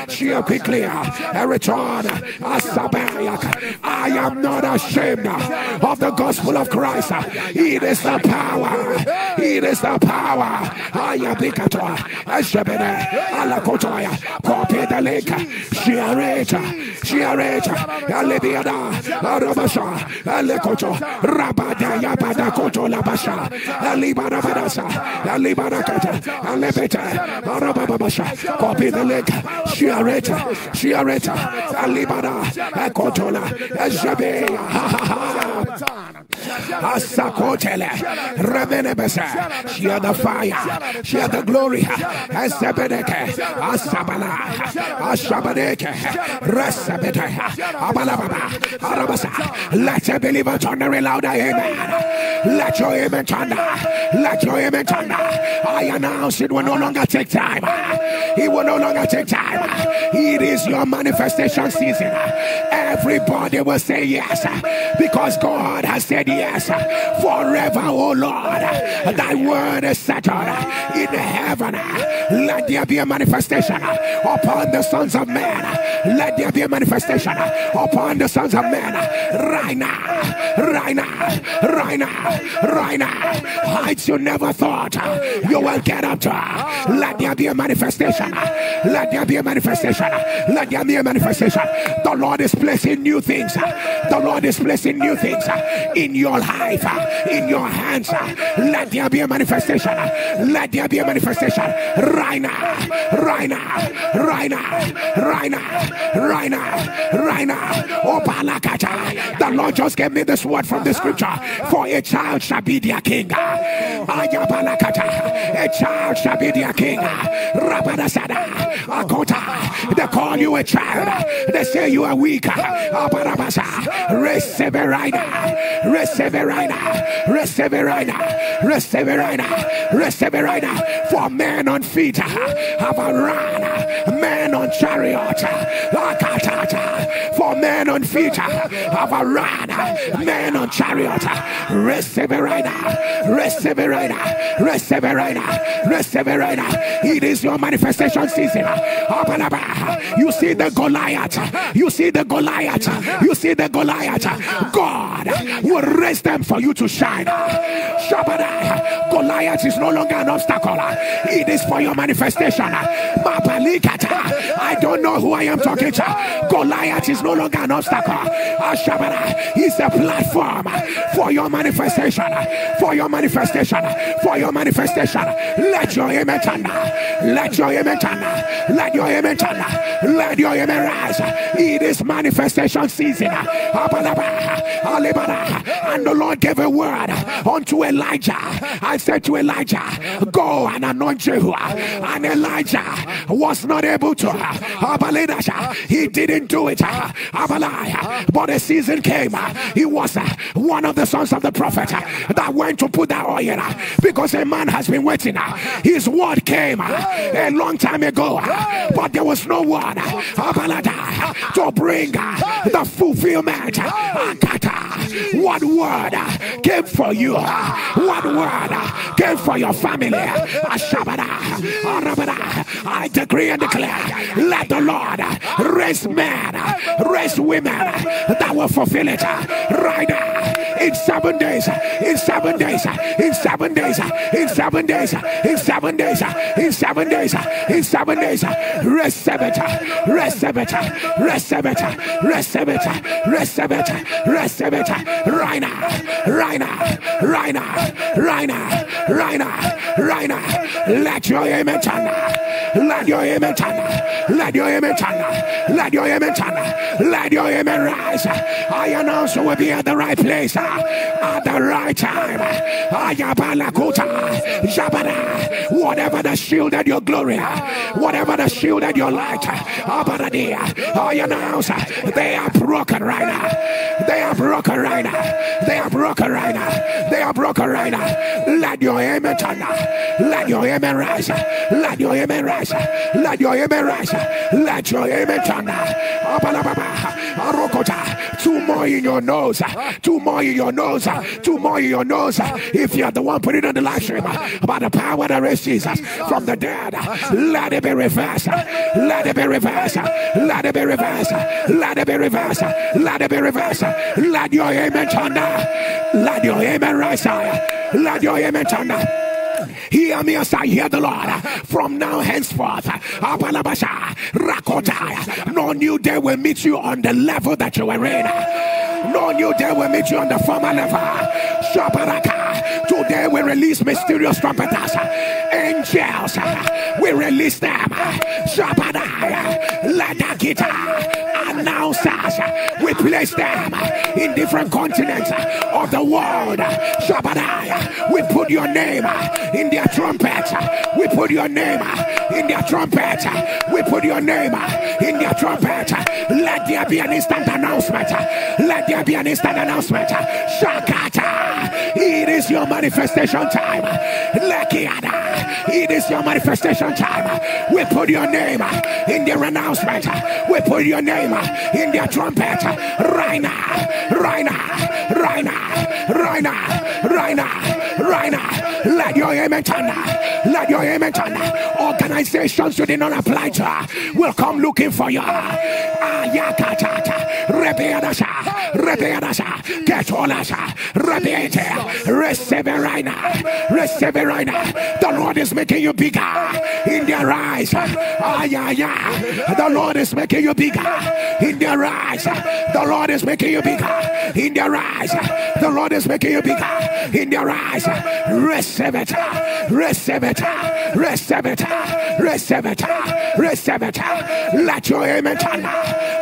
Shiapiclia, Eritron, Asabayak. I am not ashamed of the gospel of Christ. It is the power, it is the power. Ayabikata, Ashabeda, Alakotoya, copy the link. Shiareta, Shiareta, Alebiada, Arabasha, Alekoto, Rabada, Yabada, Koto, Labasha, Alibana, Badasa, Alibana, Kata, Alebeta, Arababasha, copy the link, Shiareta, Shiareta, Alibana, Akotola, Jabe, Asakotele, Rebenebesa, she had the fire, she had the glory, Asabedeke, Asabala, Ashabadeke, Resabete, Abalababa, Arabasa. Let a believer thunder louder, amen. Let your amen thunder, let your amen thunder. I announce it will no longer take time, it will no longer take time. It is your manifestation season. Everybody will say yes because God has said yes. us forever, O Lord. Thy word is settled in heaven. Let there be a manifestation upon the sons of men. Let there be a manifestation upon the sons of men. Right now, right now, right now, right now. Heights you never thought you will get up to. Let there be a manifestation. Let there be a manifestation. Let there be a manifestation. The Lord is placing new things. The Lord is placing new things in your life, in your hands. Let there be a manifestation. Let there be a manifestation. Right now, right now, right now, right now, right now, right now. Oh, Balakata. The Lord just gave me this word from the scripture. For a child shall be their king. A child shall be their king. They call you a child. They say you are weak. Receive it right now. Receive it right now. Receive it right now. Receive it right now. Receive it right now. For men on feet have run. Men on chariot. For men on feet have run. Men on chariot. Receive it right now. Receive it right now. Receive it right now. Receive it right now. It is your manifestation season. You see the Goliath. You see the Goliath. You see the Goliath. God will raise them for you to shine. Shabbat. Goliath is no longer an obstacle. It is for your manifestation. I don't know who I am talking to. Goliath is no longer an obstacle. Shabbat. It's a platform for your manifestation. For your manifestation. For your manifestation. Let your image turn. Let your image turn. Let your image turn. Let your image rise. It is manifestation season. And the Lord gave a word unto Elijah. I said to Elijah, go and anoint Jehu. And Elijah was not able to. He didn't do it. But a season came. He was one of the sons of the prophet that went to put that oil. Because a man has been waiting. His word came a long time ago. But there was no one to bring the fulfillment. What word came for you? What word came for your family? I decree and declare, let the Lord raise men, raise women that will fulfill it right now. In seven days, in seven days, in seven days, in seven days, in seven days, in seven days, in seven days, receive it, receive it, receive it, receive it, receive it, receive it, right now, right now, right now, right now, right now, right now. Let your image turn, let your image turn, let your image turn, let your image turn, let your image rise. I announce you will be at the right place at the right time. Whatever the shield and your glory, whatever the shield and your light, I announce they are broken right now. They are broken right now. They are broken right now. They are broken right now. Let your amen turn. Let your amen rise. Let your amen rise. Let your amen rise. Let your amen turn. Two more in your nose. Two more in your nose. Two more in your nose. If you are the one putting on the live stream, by the power that raised Jesus from the dead, let it be reversed. Let it be reversed. Let it be reversed. Let it be reversed. Let it be reversed. Let your amen turn. Let your amen rise. Let your amen turn. Hear me as I hear the Lord. From now henceforth, no new day will meet you on the level that you were in. No new day will meet you on the former level. Shabaraka. Today we release mysterious trumpeters. Angels. We release them. Shabadaya. Ladakita. Announcers. We place them in different continents of the world. Shabadaya. We put your name in their trumpet. We put your name in their trumpet. We put your name in their trumpet. Let there be an instant announcement. Let there be an instant announcement. Shakata. It is your manifestation time. Lekiada. It is your manifestation time. We put your name in the announcement. We put your name in the trumpet. Right now, right now, right now, right now, right now, right now. Let your amen turn. Let your amen turn. Organizations you did not apply to will come looking for you. Get all us. Receive it right now. Receive it right now. The Lord is making you bigger in their eyes. The Lord is making you bigger in their eyes. The Lord is making you bigger in their eyes. The Lord is making you bigger in their eyes. Receive it. Receive it. Receive it. Receive it. Receive it. Let your amen turn.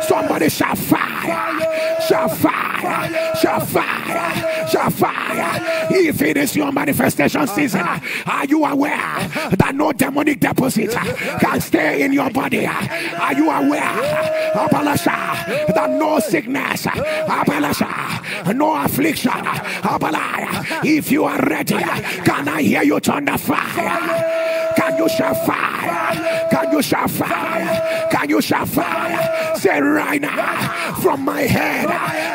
Somebody shall fire. Shall fire. Shall fire. Shall fire. If it is your manifestation season, are you aware that no demonic deposit can stay in your body? Are you aware that no sickness, no affliction? If you are ready, can I hear you turn the fire? Can you shall fire? Can you shall fire? Can you shall fire? Say right now, from my head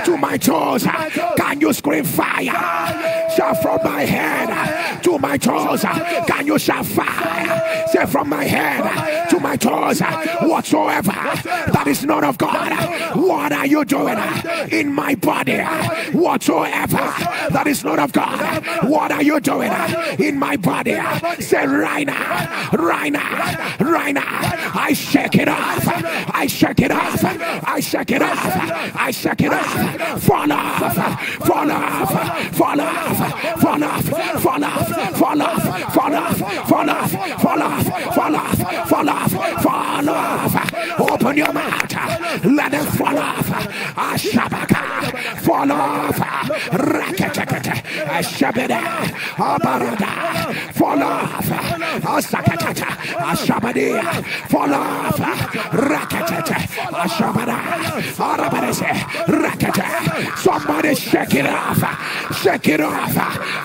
to my toes, can you scream fire? Shall from my head to my toes, can you shall fire? Say from my head to my toes, whatsoever that is not of God, what are you doing in my body? Whatsoever that is not of God, what are you doing in my body? Say right now. Right now, right now, I shake it off, I shake it off, I shake it off, I shake it off, fall off, fall off, fall off, fall off, fall off, fall off, fall off, fall off, fall off, fall off, fall off, fall off, open your mouth, let it fall off, I shabaka, fall off, rakataka, I shabada, abarada, fall off. Asakatata, Ashabadea, fall off, Rakatata, Ashabada, Arabadese, Rakata. Somebody shake it off, shake it off,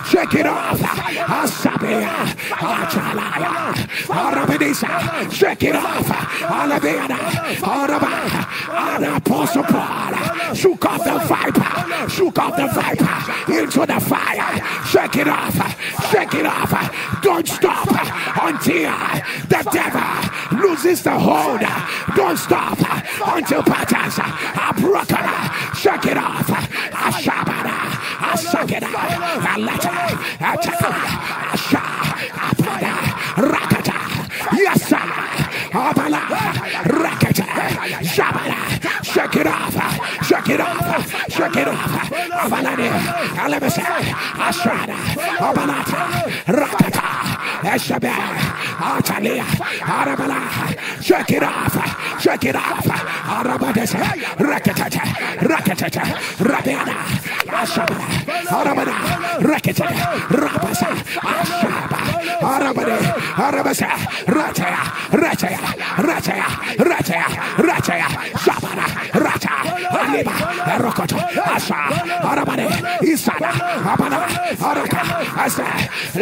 shake it off, Asabea, Achalaya, Arabadesa, shake it off, Alabeana, Arabada, Anapostle Paul, shook off the viper, shook off the viper, into the fire, shake it off, shake it off, don't stop until the devil loses the hold. Don't stop until patterns are broken. Shake it off. Ashabara, Asakira, Alata, Ataka, Asha, Apada, Rakata, Yasa, Abala, Rakata, Shabara. Shake it off. Shake it off. Shake it off. Abalani, Alabasa, Ashada, Abalata, Rakata. Eshabel, Atalia, Arabala, shake it off, shake it off, Arabades, Rakatata, Rakatata, Rabiana, Ashaba, Arabana, Rakatata, Rabasa, Ashaba, Arabade, Arabasa, Rataya, Rataya, Rataya, Rataya, Rataya, Shabana, Rata, Aliba, Rokoto, Asha, Arabade, Isana, Abana, Araka, Asa,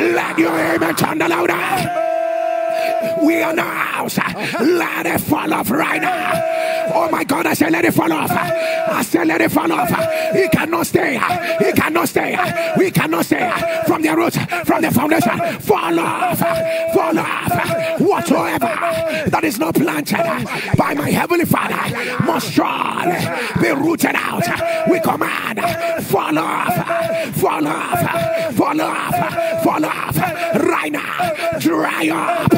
let your amen turn. We are now, let it fall off right now. Oh my God, I said let it fall off. I said let it fall off. He cannot stay. He cannot stay. We cannot stay. From the roots, from the foundation, fall off. Fall off. Whatsoever that is not planted by my Heavenly Father must surely be rooted out. We command, fall off. Fall off. Fall off. Fall off. Right now. Dry up.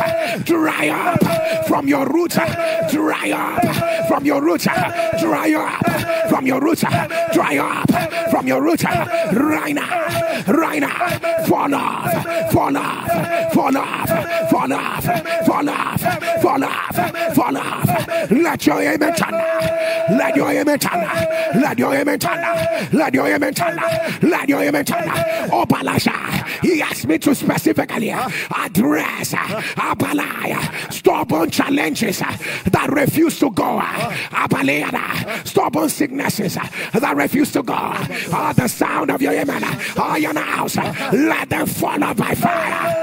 Dry up. From your roots. Dry up. From your roots. Dry up. From your roots. Dry up. From your roots. Right now. Right now. Fall off. Fall off. Fall off. Fall off. Fall off. Fall off. Fall off. Let your amen turn. Let your amen turn. Let your amen turn. Let your amen turn. Let your amen turn. Oh, Balasha. He asked me to specifically address Abalaya. Stubborn challenges that refuse to go. Abalaya. Stubborn sicknesses that refuse to go. Oh, the sound of your amen. Oh, your house. Let them fall by fire.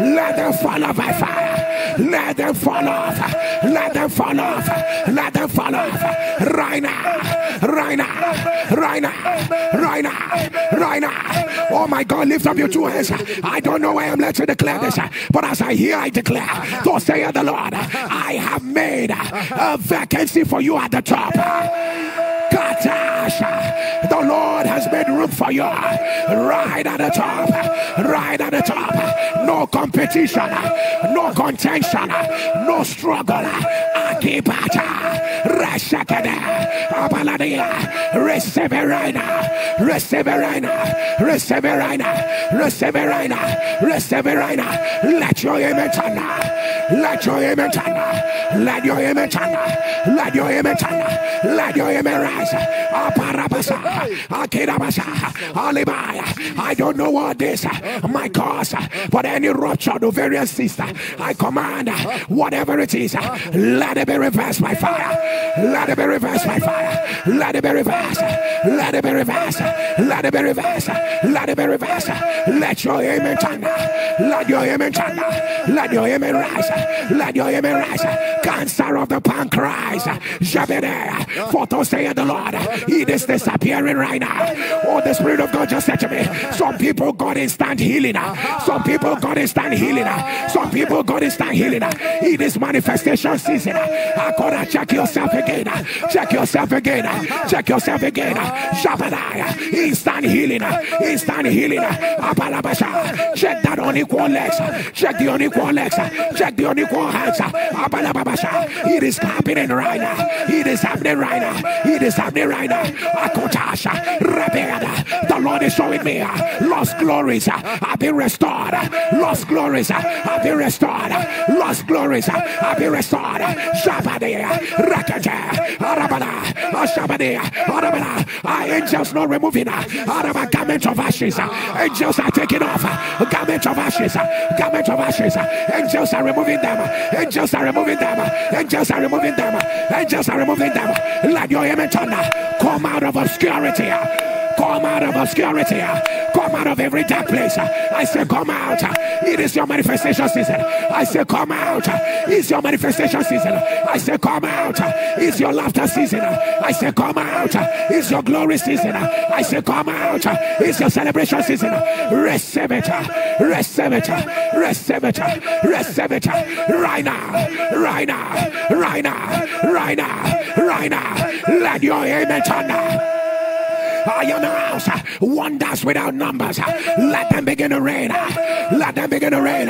Let them fall off by fire. Let them fall off. Let them fall off. Let them fall off. Right now. Right now. Right now. Right now. Right now. Oh my God, lift up your two hands. I don't know why I'm led to declare this, but as I hear, I declare, thus saith the Lord, I have made a vacancy for you at the top. The Lord has made room for you right at the top, right at the top. No competition, no contention, no struggle. Receive it right now, receive it right now, receive it right now, receive it right now, receive it right now. Let your image turn, let your image turn, let your image turn, let your image turn, let your image rise. I don't know what this might cause, but any ruptured ovarian cyst, I command whatever it is, let it be reversed by fire, let it be reversed by fire, let it be reversed, let it be reversed, let it be reversed, let it be reversed. Let your amen turn, let your amen turn, let your amen rise, let your amen rise. Cancer of the pancreas, Jebediah, for those saying the Lord, it is disappearing right now. Oh, the Spirit of God just said to me, some people got instant healing, some people got instant healing, some people got instant healing. It is manifestation season. I gotta check yourself again, check yourself again, check yourself again. Jebediah, instant healing, instant healing. Check that unequal legs, check the unequal legs, check the unequal hands. It is happening right now, it is happening right now, it is happening right now. The Lord is showing me lost glories have been restored, lost glories have been restored, lost glories have been restored. Our angels not removing out of our garment of ashes. Angels are taking off garment of ashes, garment of ashes. Angels are removing them, angels are removing them, angels are removing them, angels are removing them. Let your image come out of obscurity, come out of obscurity, come out of every dark place. I say come out, it is your manifestation season. I say come out, it's your manifestation season. I say come out, it's your laughter season. I say come out, it's your glory season. I say come out, it's your celebration season. Receive it, receive it, receive it, receive it right now, right now, right now, right now, right now. Let your amen turn now. I announce wonders without numbers. Let them begin to rain. Let them begin to rain.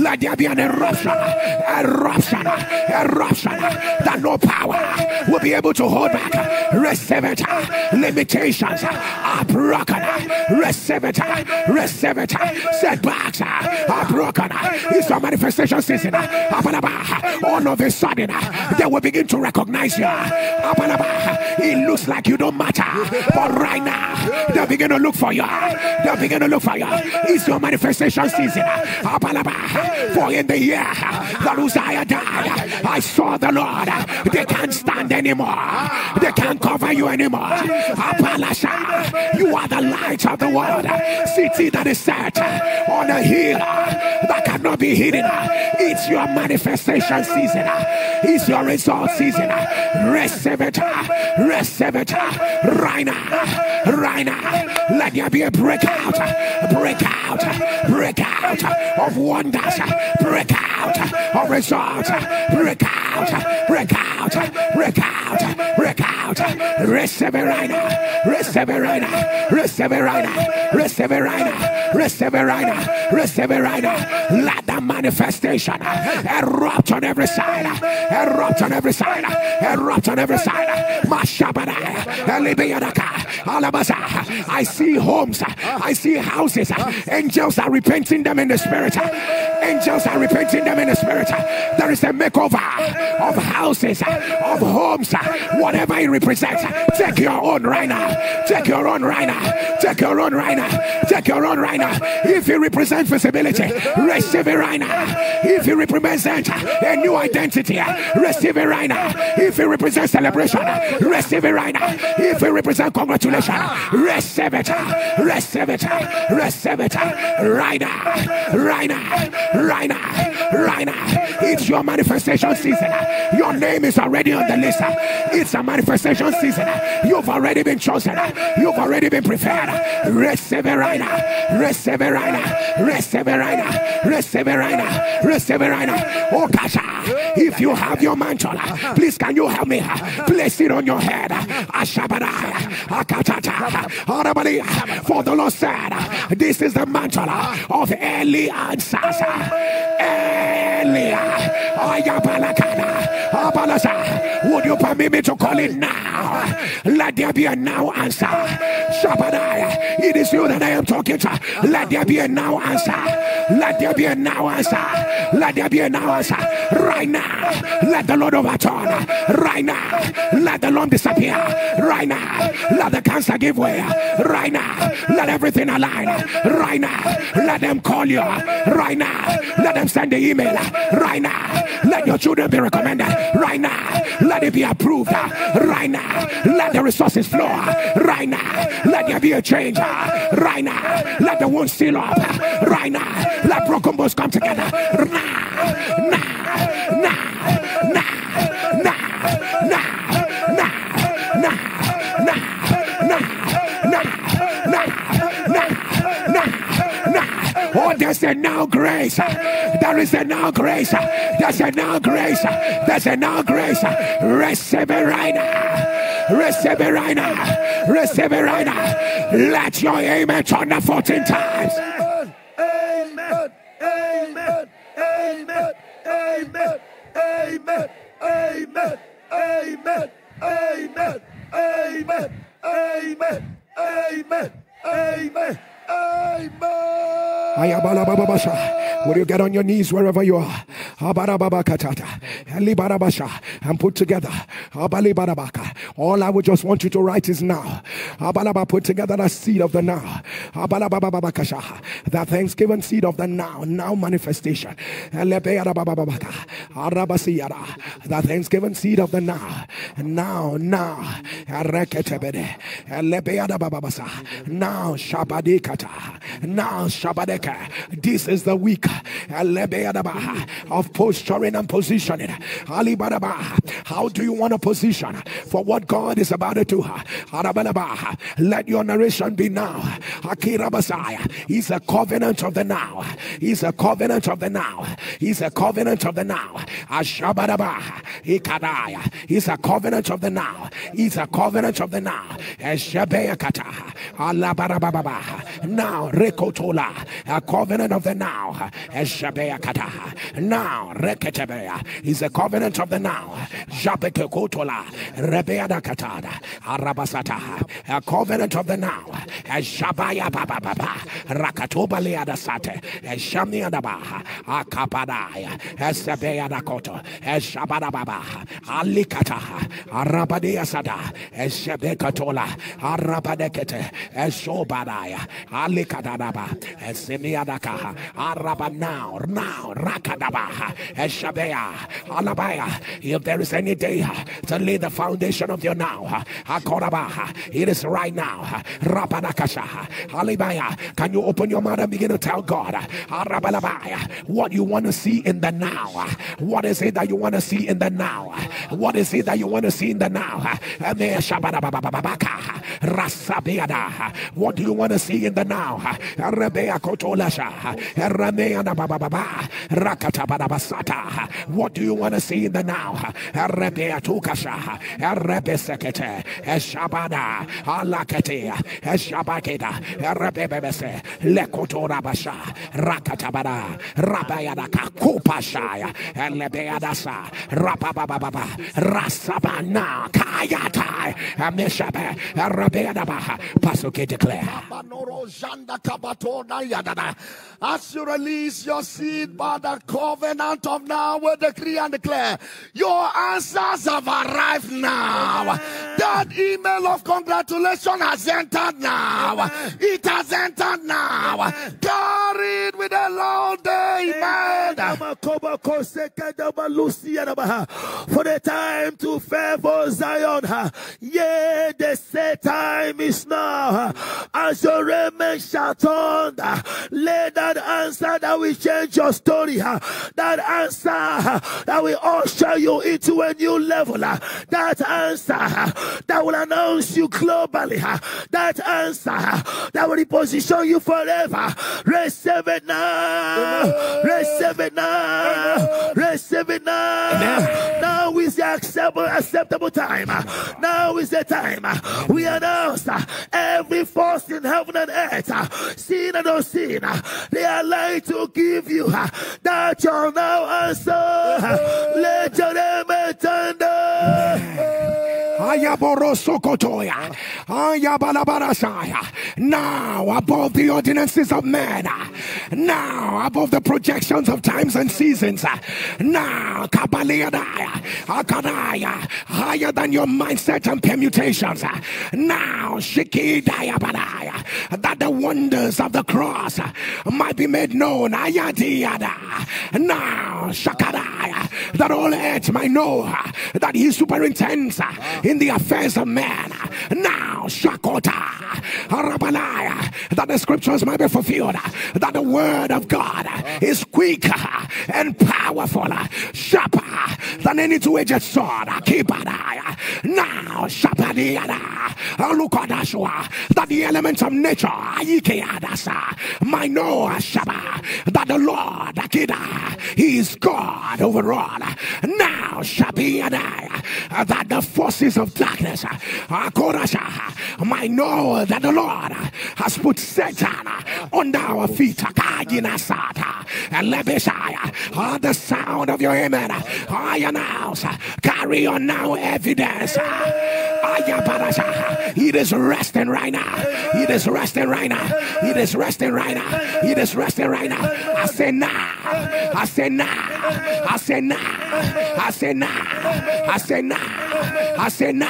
Let there be an eruption, eruption, eruption, that no power will be able to hold back. Receive it. Limitations are broken. Receive it. Receive it. Setbacks are broken. It's a manifestation season. All of a sudden, they will begin to recognize you. It looks like you don't matter, but right Right now, they're beginning to look for you. They're beginning to look for you. It's your manifestation season. For in the year that Uzziah died, I saw the Lord. They can't stand anymore. They can't cover you anymore. You are the light of the world. City that is set on a hill that cannot be hidden. It's your manifestation season. It's your result season. Receive it. Receive it. Right now. Right now, let there be a breakout, breakout, breakout of wonders, breakout of results, breakout, breakout, breakout, breakout. Receive it right now, receive it right now, receive it right now, receive it right now, receive it right now, receive it right now. Let the manifestation erupt on every side, erupt on every side, erupt on every side. I see homes, I see houses. Angels are repenting them in the spirit. Angels are repenting them in the spirit. There is a makeover of houses, of homes, whatever it represents. Take your own right now. Take your own right now. Take your own right now. Take your own right now. If you represent visibility, receive it right now. If you represent a new identity, receive it right now. If you represent celebration, receive it right now. If you represent congratulations, receive it. Receive it. Receive it. Right now. Right now. Right now. Right now. It's your manifestation season. Your name is already on the list. It's a manifestation season. You've already been chosen. You've already been preferred. Receive it right now. Receive it right now. Receive it right now. Receive it right now. Receive it right now. Oh, Kasha, if you have your mantle, please can you help me? Place it on your head. For the Lord said, this is the mantle of early answers. Early. Would you permit me to call it now? Let there be a now answer. Shabbatai, it is you that I am talking to. Let there be a now answer. Let there be a now answer. Let there be a now answer. Right now, let the Lord overturn. Right now, let the Lord disappear. Right now, let the cancer give way. Right now, let everything align. Right now, let them call you. Right now, let them send the email. Right now, let your children be recommended. Right now, let it be approved. Right now, let the resources flow. Right now, let there be a change. Right now, let the wounds seal up. Right now, let broken bones come together. Nah, nah, nah, nah, nah, nah, nah, nah, nah, nah, oh, there's a now grace. There is a now grace. There's a now grace. There's a now grace. Receive it right now. Receive it right now. Receive it right now. Let your amen turn the fourteen times. Amen. Amen. Amen. Amen. Amen. Amen. Amen. Amen. Amen. Amen. Amen. Amen. Will you get on your knees wherever you are and put together? All I would just want you to write is now. Put together the seed of the now. The Thanksgiving seed of the now. Now manifestation. The Thanksgiving seed of the now. Now, now. Now, Shabadika. Now, Shabadeka, this is the week of posturing and positioning. How do you want to position for what God is about to do? Let your narration be now. He's a covenant of the now. He's a covenant of the now. He's a covenant of the now. He's a covenant of the now. He's a covenant of the now. Now, Rekotola, a covenant of the now. Eshabeakata. Now, Reketebea is a covenant of the now. Jabekotola, Rebeada Katada, Arabasata, a covenant of the now. Eshabaya Baba Baba, Rakatoba Leada Sate, Eshamiadabaha, Akapadaya, Esabea Nakoto, Eshabada Baba, Alikata, Arabadea Sada, Eshabekatola, Arabadekete, Esobadaya. Alikadaba, Esemiadaka, Araba now, now, Rakadaba, Eshabea, Alabaya. If there is any day to lay the foundation of your now, Akoraba, it is right now, Rapadakasha, Alibaya. Can you open your mouth and begin to tell God, Arabalabaya, what you want to see in the now? What is it that you want to see in the now? What is it that you want to see in the now? What do you want to see in the now? What do you want to see in the now? As you release your seed by the covenant of now, we decree and declare your answers have arrived now. That email of congratulation has entered now. Amen. It has entered now. Amen. Carried with a loud amen. For the time to favor Zion. Yea, they say time is now. As your raiment shall turn, let that answer that will change your story, that answer that will usher you into a new level, that answer that will announce you globally, that answer that will reposition you forever. Receive it now. Amen. Receive it now. Amen. Receive it now. Amen. Now is the acceptable, acceptable time. Now is the time we announce every force in heaven and earth, seen and unseen, they are like to give you that you'll now answer. Amen. Let your name thunder. Now above the ordinances of men, now above the projections of times and seasons, now higher than your mindset and permutations, now that the wonders of the cross might be made known, now that all earth might know that he superintends in the affairs of man. Now, Shakota, Rabalaya, that the scriptures might be fulfilled, that the word of God is quicker and powerful, sharper than any two-edged sword. Now, Shapadiada, Lukodashua, that the elements of nature, Ikeadasa, my Noah Shaba, that the Lord, Akida, he is God over all. Now, Shabiada, that the forces of darkness, Akorasha, my know that the Lord has put Satan under our feet. Kaginasata, Lebeshaya, the sound of your amen. I announce, carry on now evidence. It is resting right now. It is resting right now. It is resting right now. It is resting right now. I say now. I say now. I say now. I say now. I say now. I say now.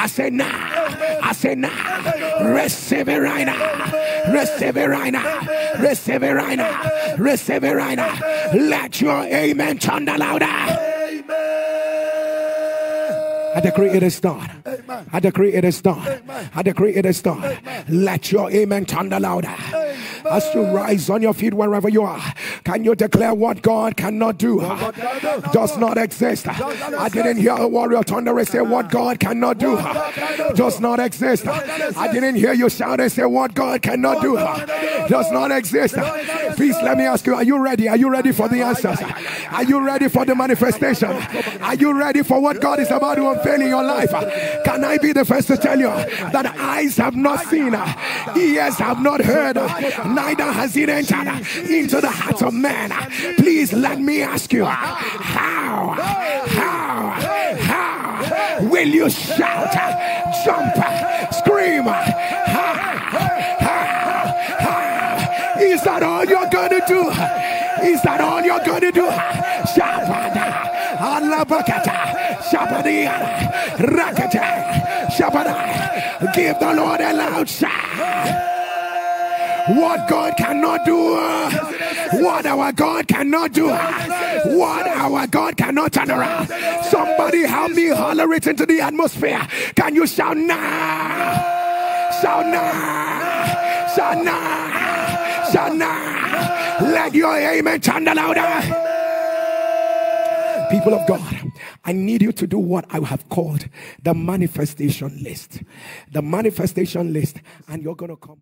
I say now. I say now. Receive it right now. Receive it right now. Receive it right now. Receive it right now. Let your amen thunder louder. Amen. I decree it is done. Amen. I decree it is done. Amen. I decree it is done. Amen. Let your amen thunder louder. Amen. As you rise on your feet wherever you are, can you declare what God cannot do does not exist? I didn't hear a warrior thunderer say what God cannot do does not exist. I didn't hear you shout and say what God cannot do does not exist. Please let me ask you, are you ready? Are you ready for the answers? Are you ready for the manifestation? Are you ready for what God is about to unveil in your life? Can I be the first to tell you that eyes have not seen, ears have not heard, neither has it entered into the hearts of men. Please let me ask you, how, how, how will you shout, jump, scream? How, how, how? Is that all you're going to do? Is that all you're going to do? Shabada, alabakata, shabadiya, rakata, shabada. Give the Lord a loud shout. What God cannot do, what our God cannot do, what our God cannot turn around. Somebody help me holler it into the atmosphere. Can you shout now? Shout now. Shout now. Shout now. Let your amen thunder louder. People of God, I need you to do what I have called the manifestation list. The manifestation list, and you're going to come.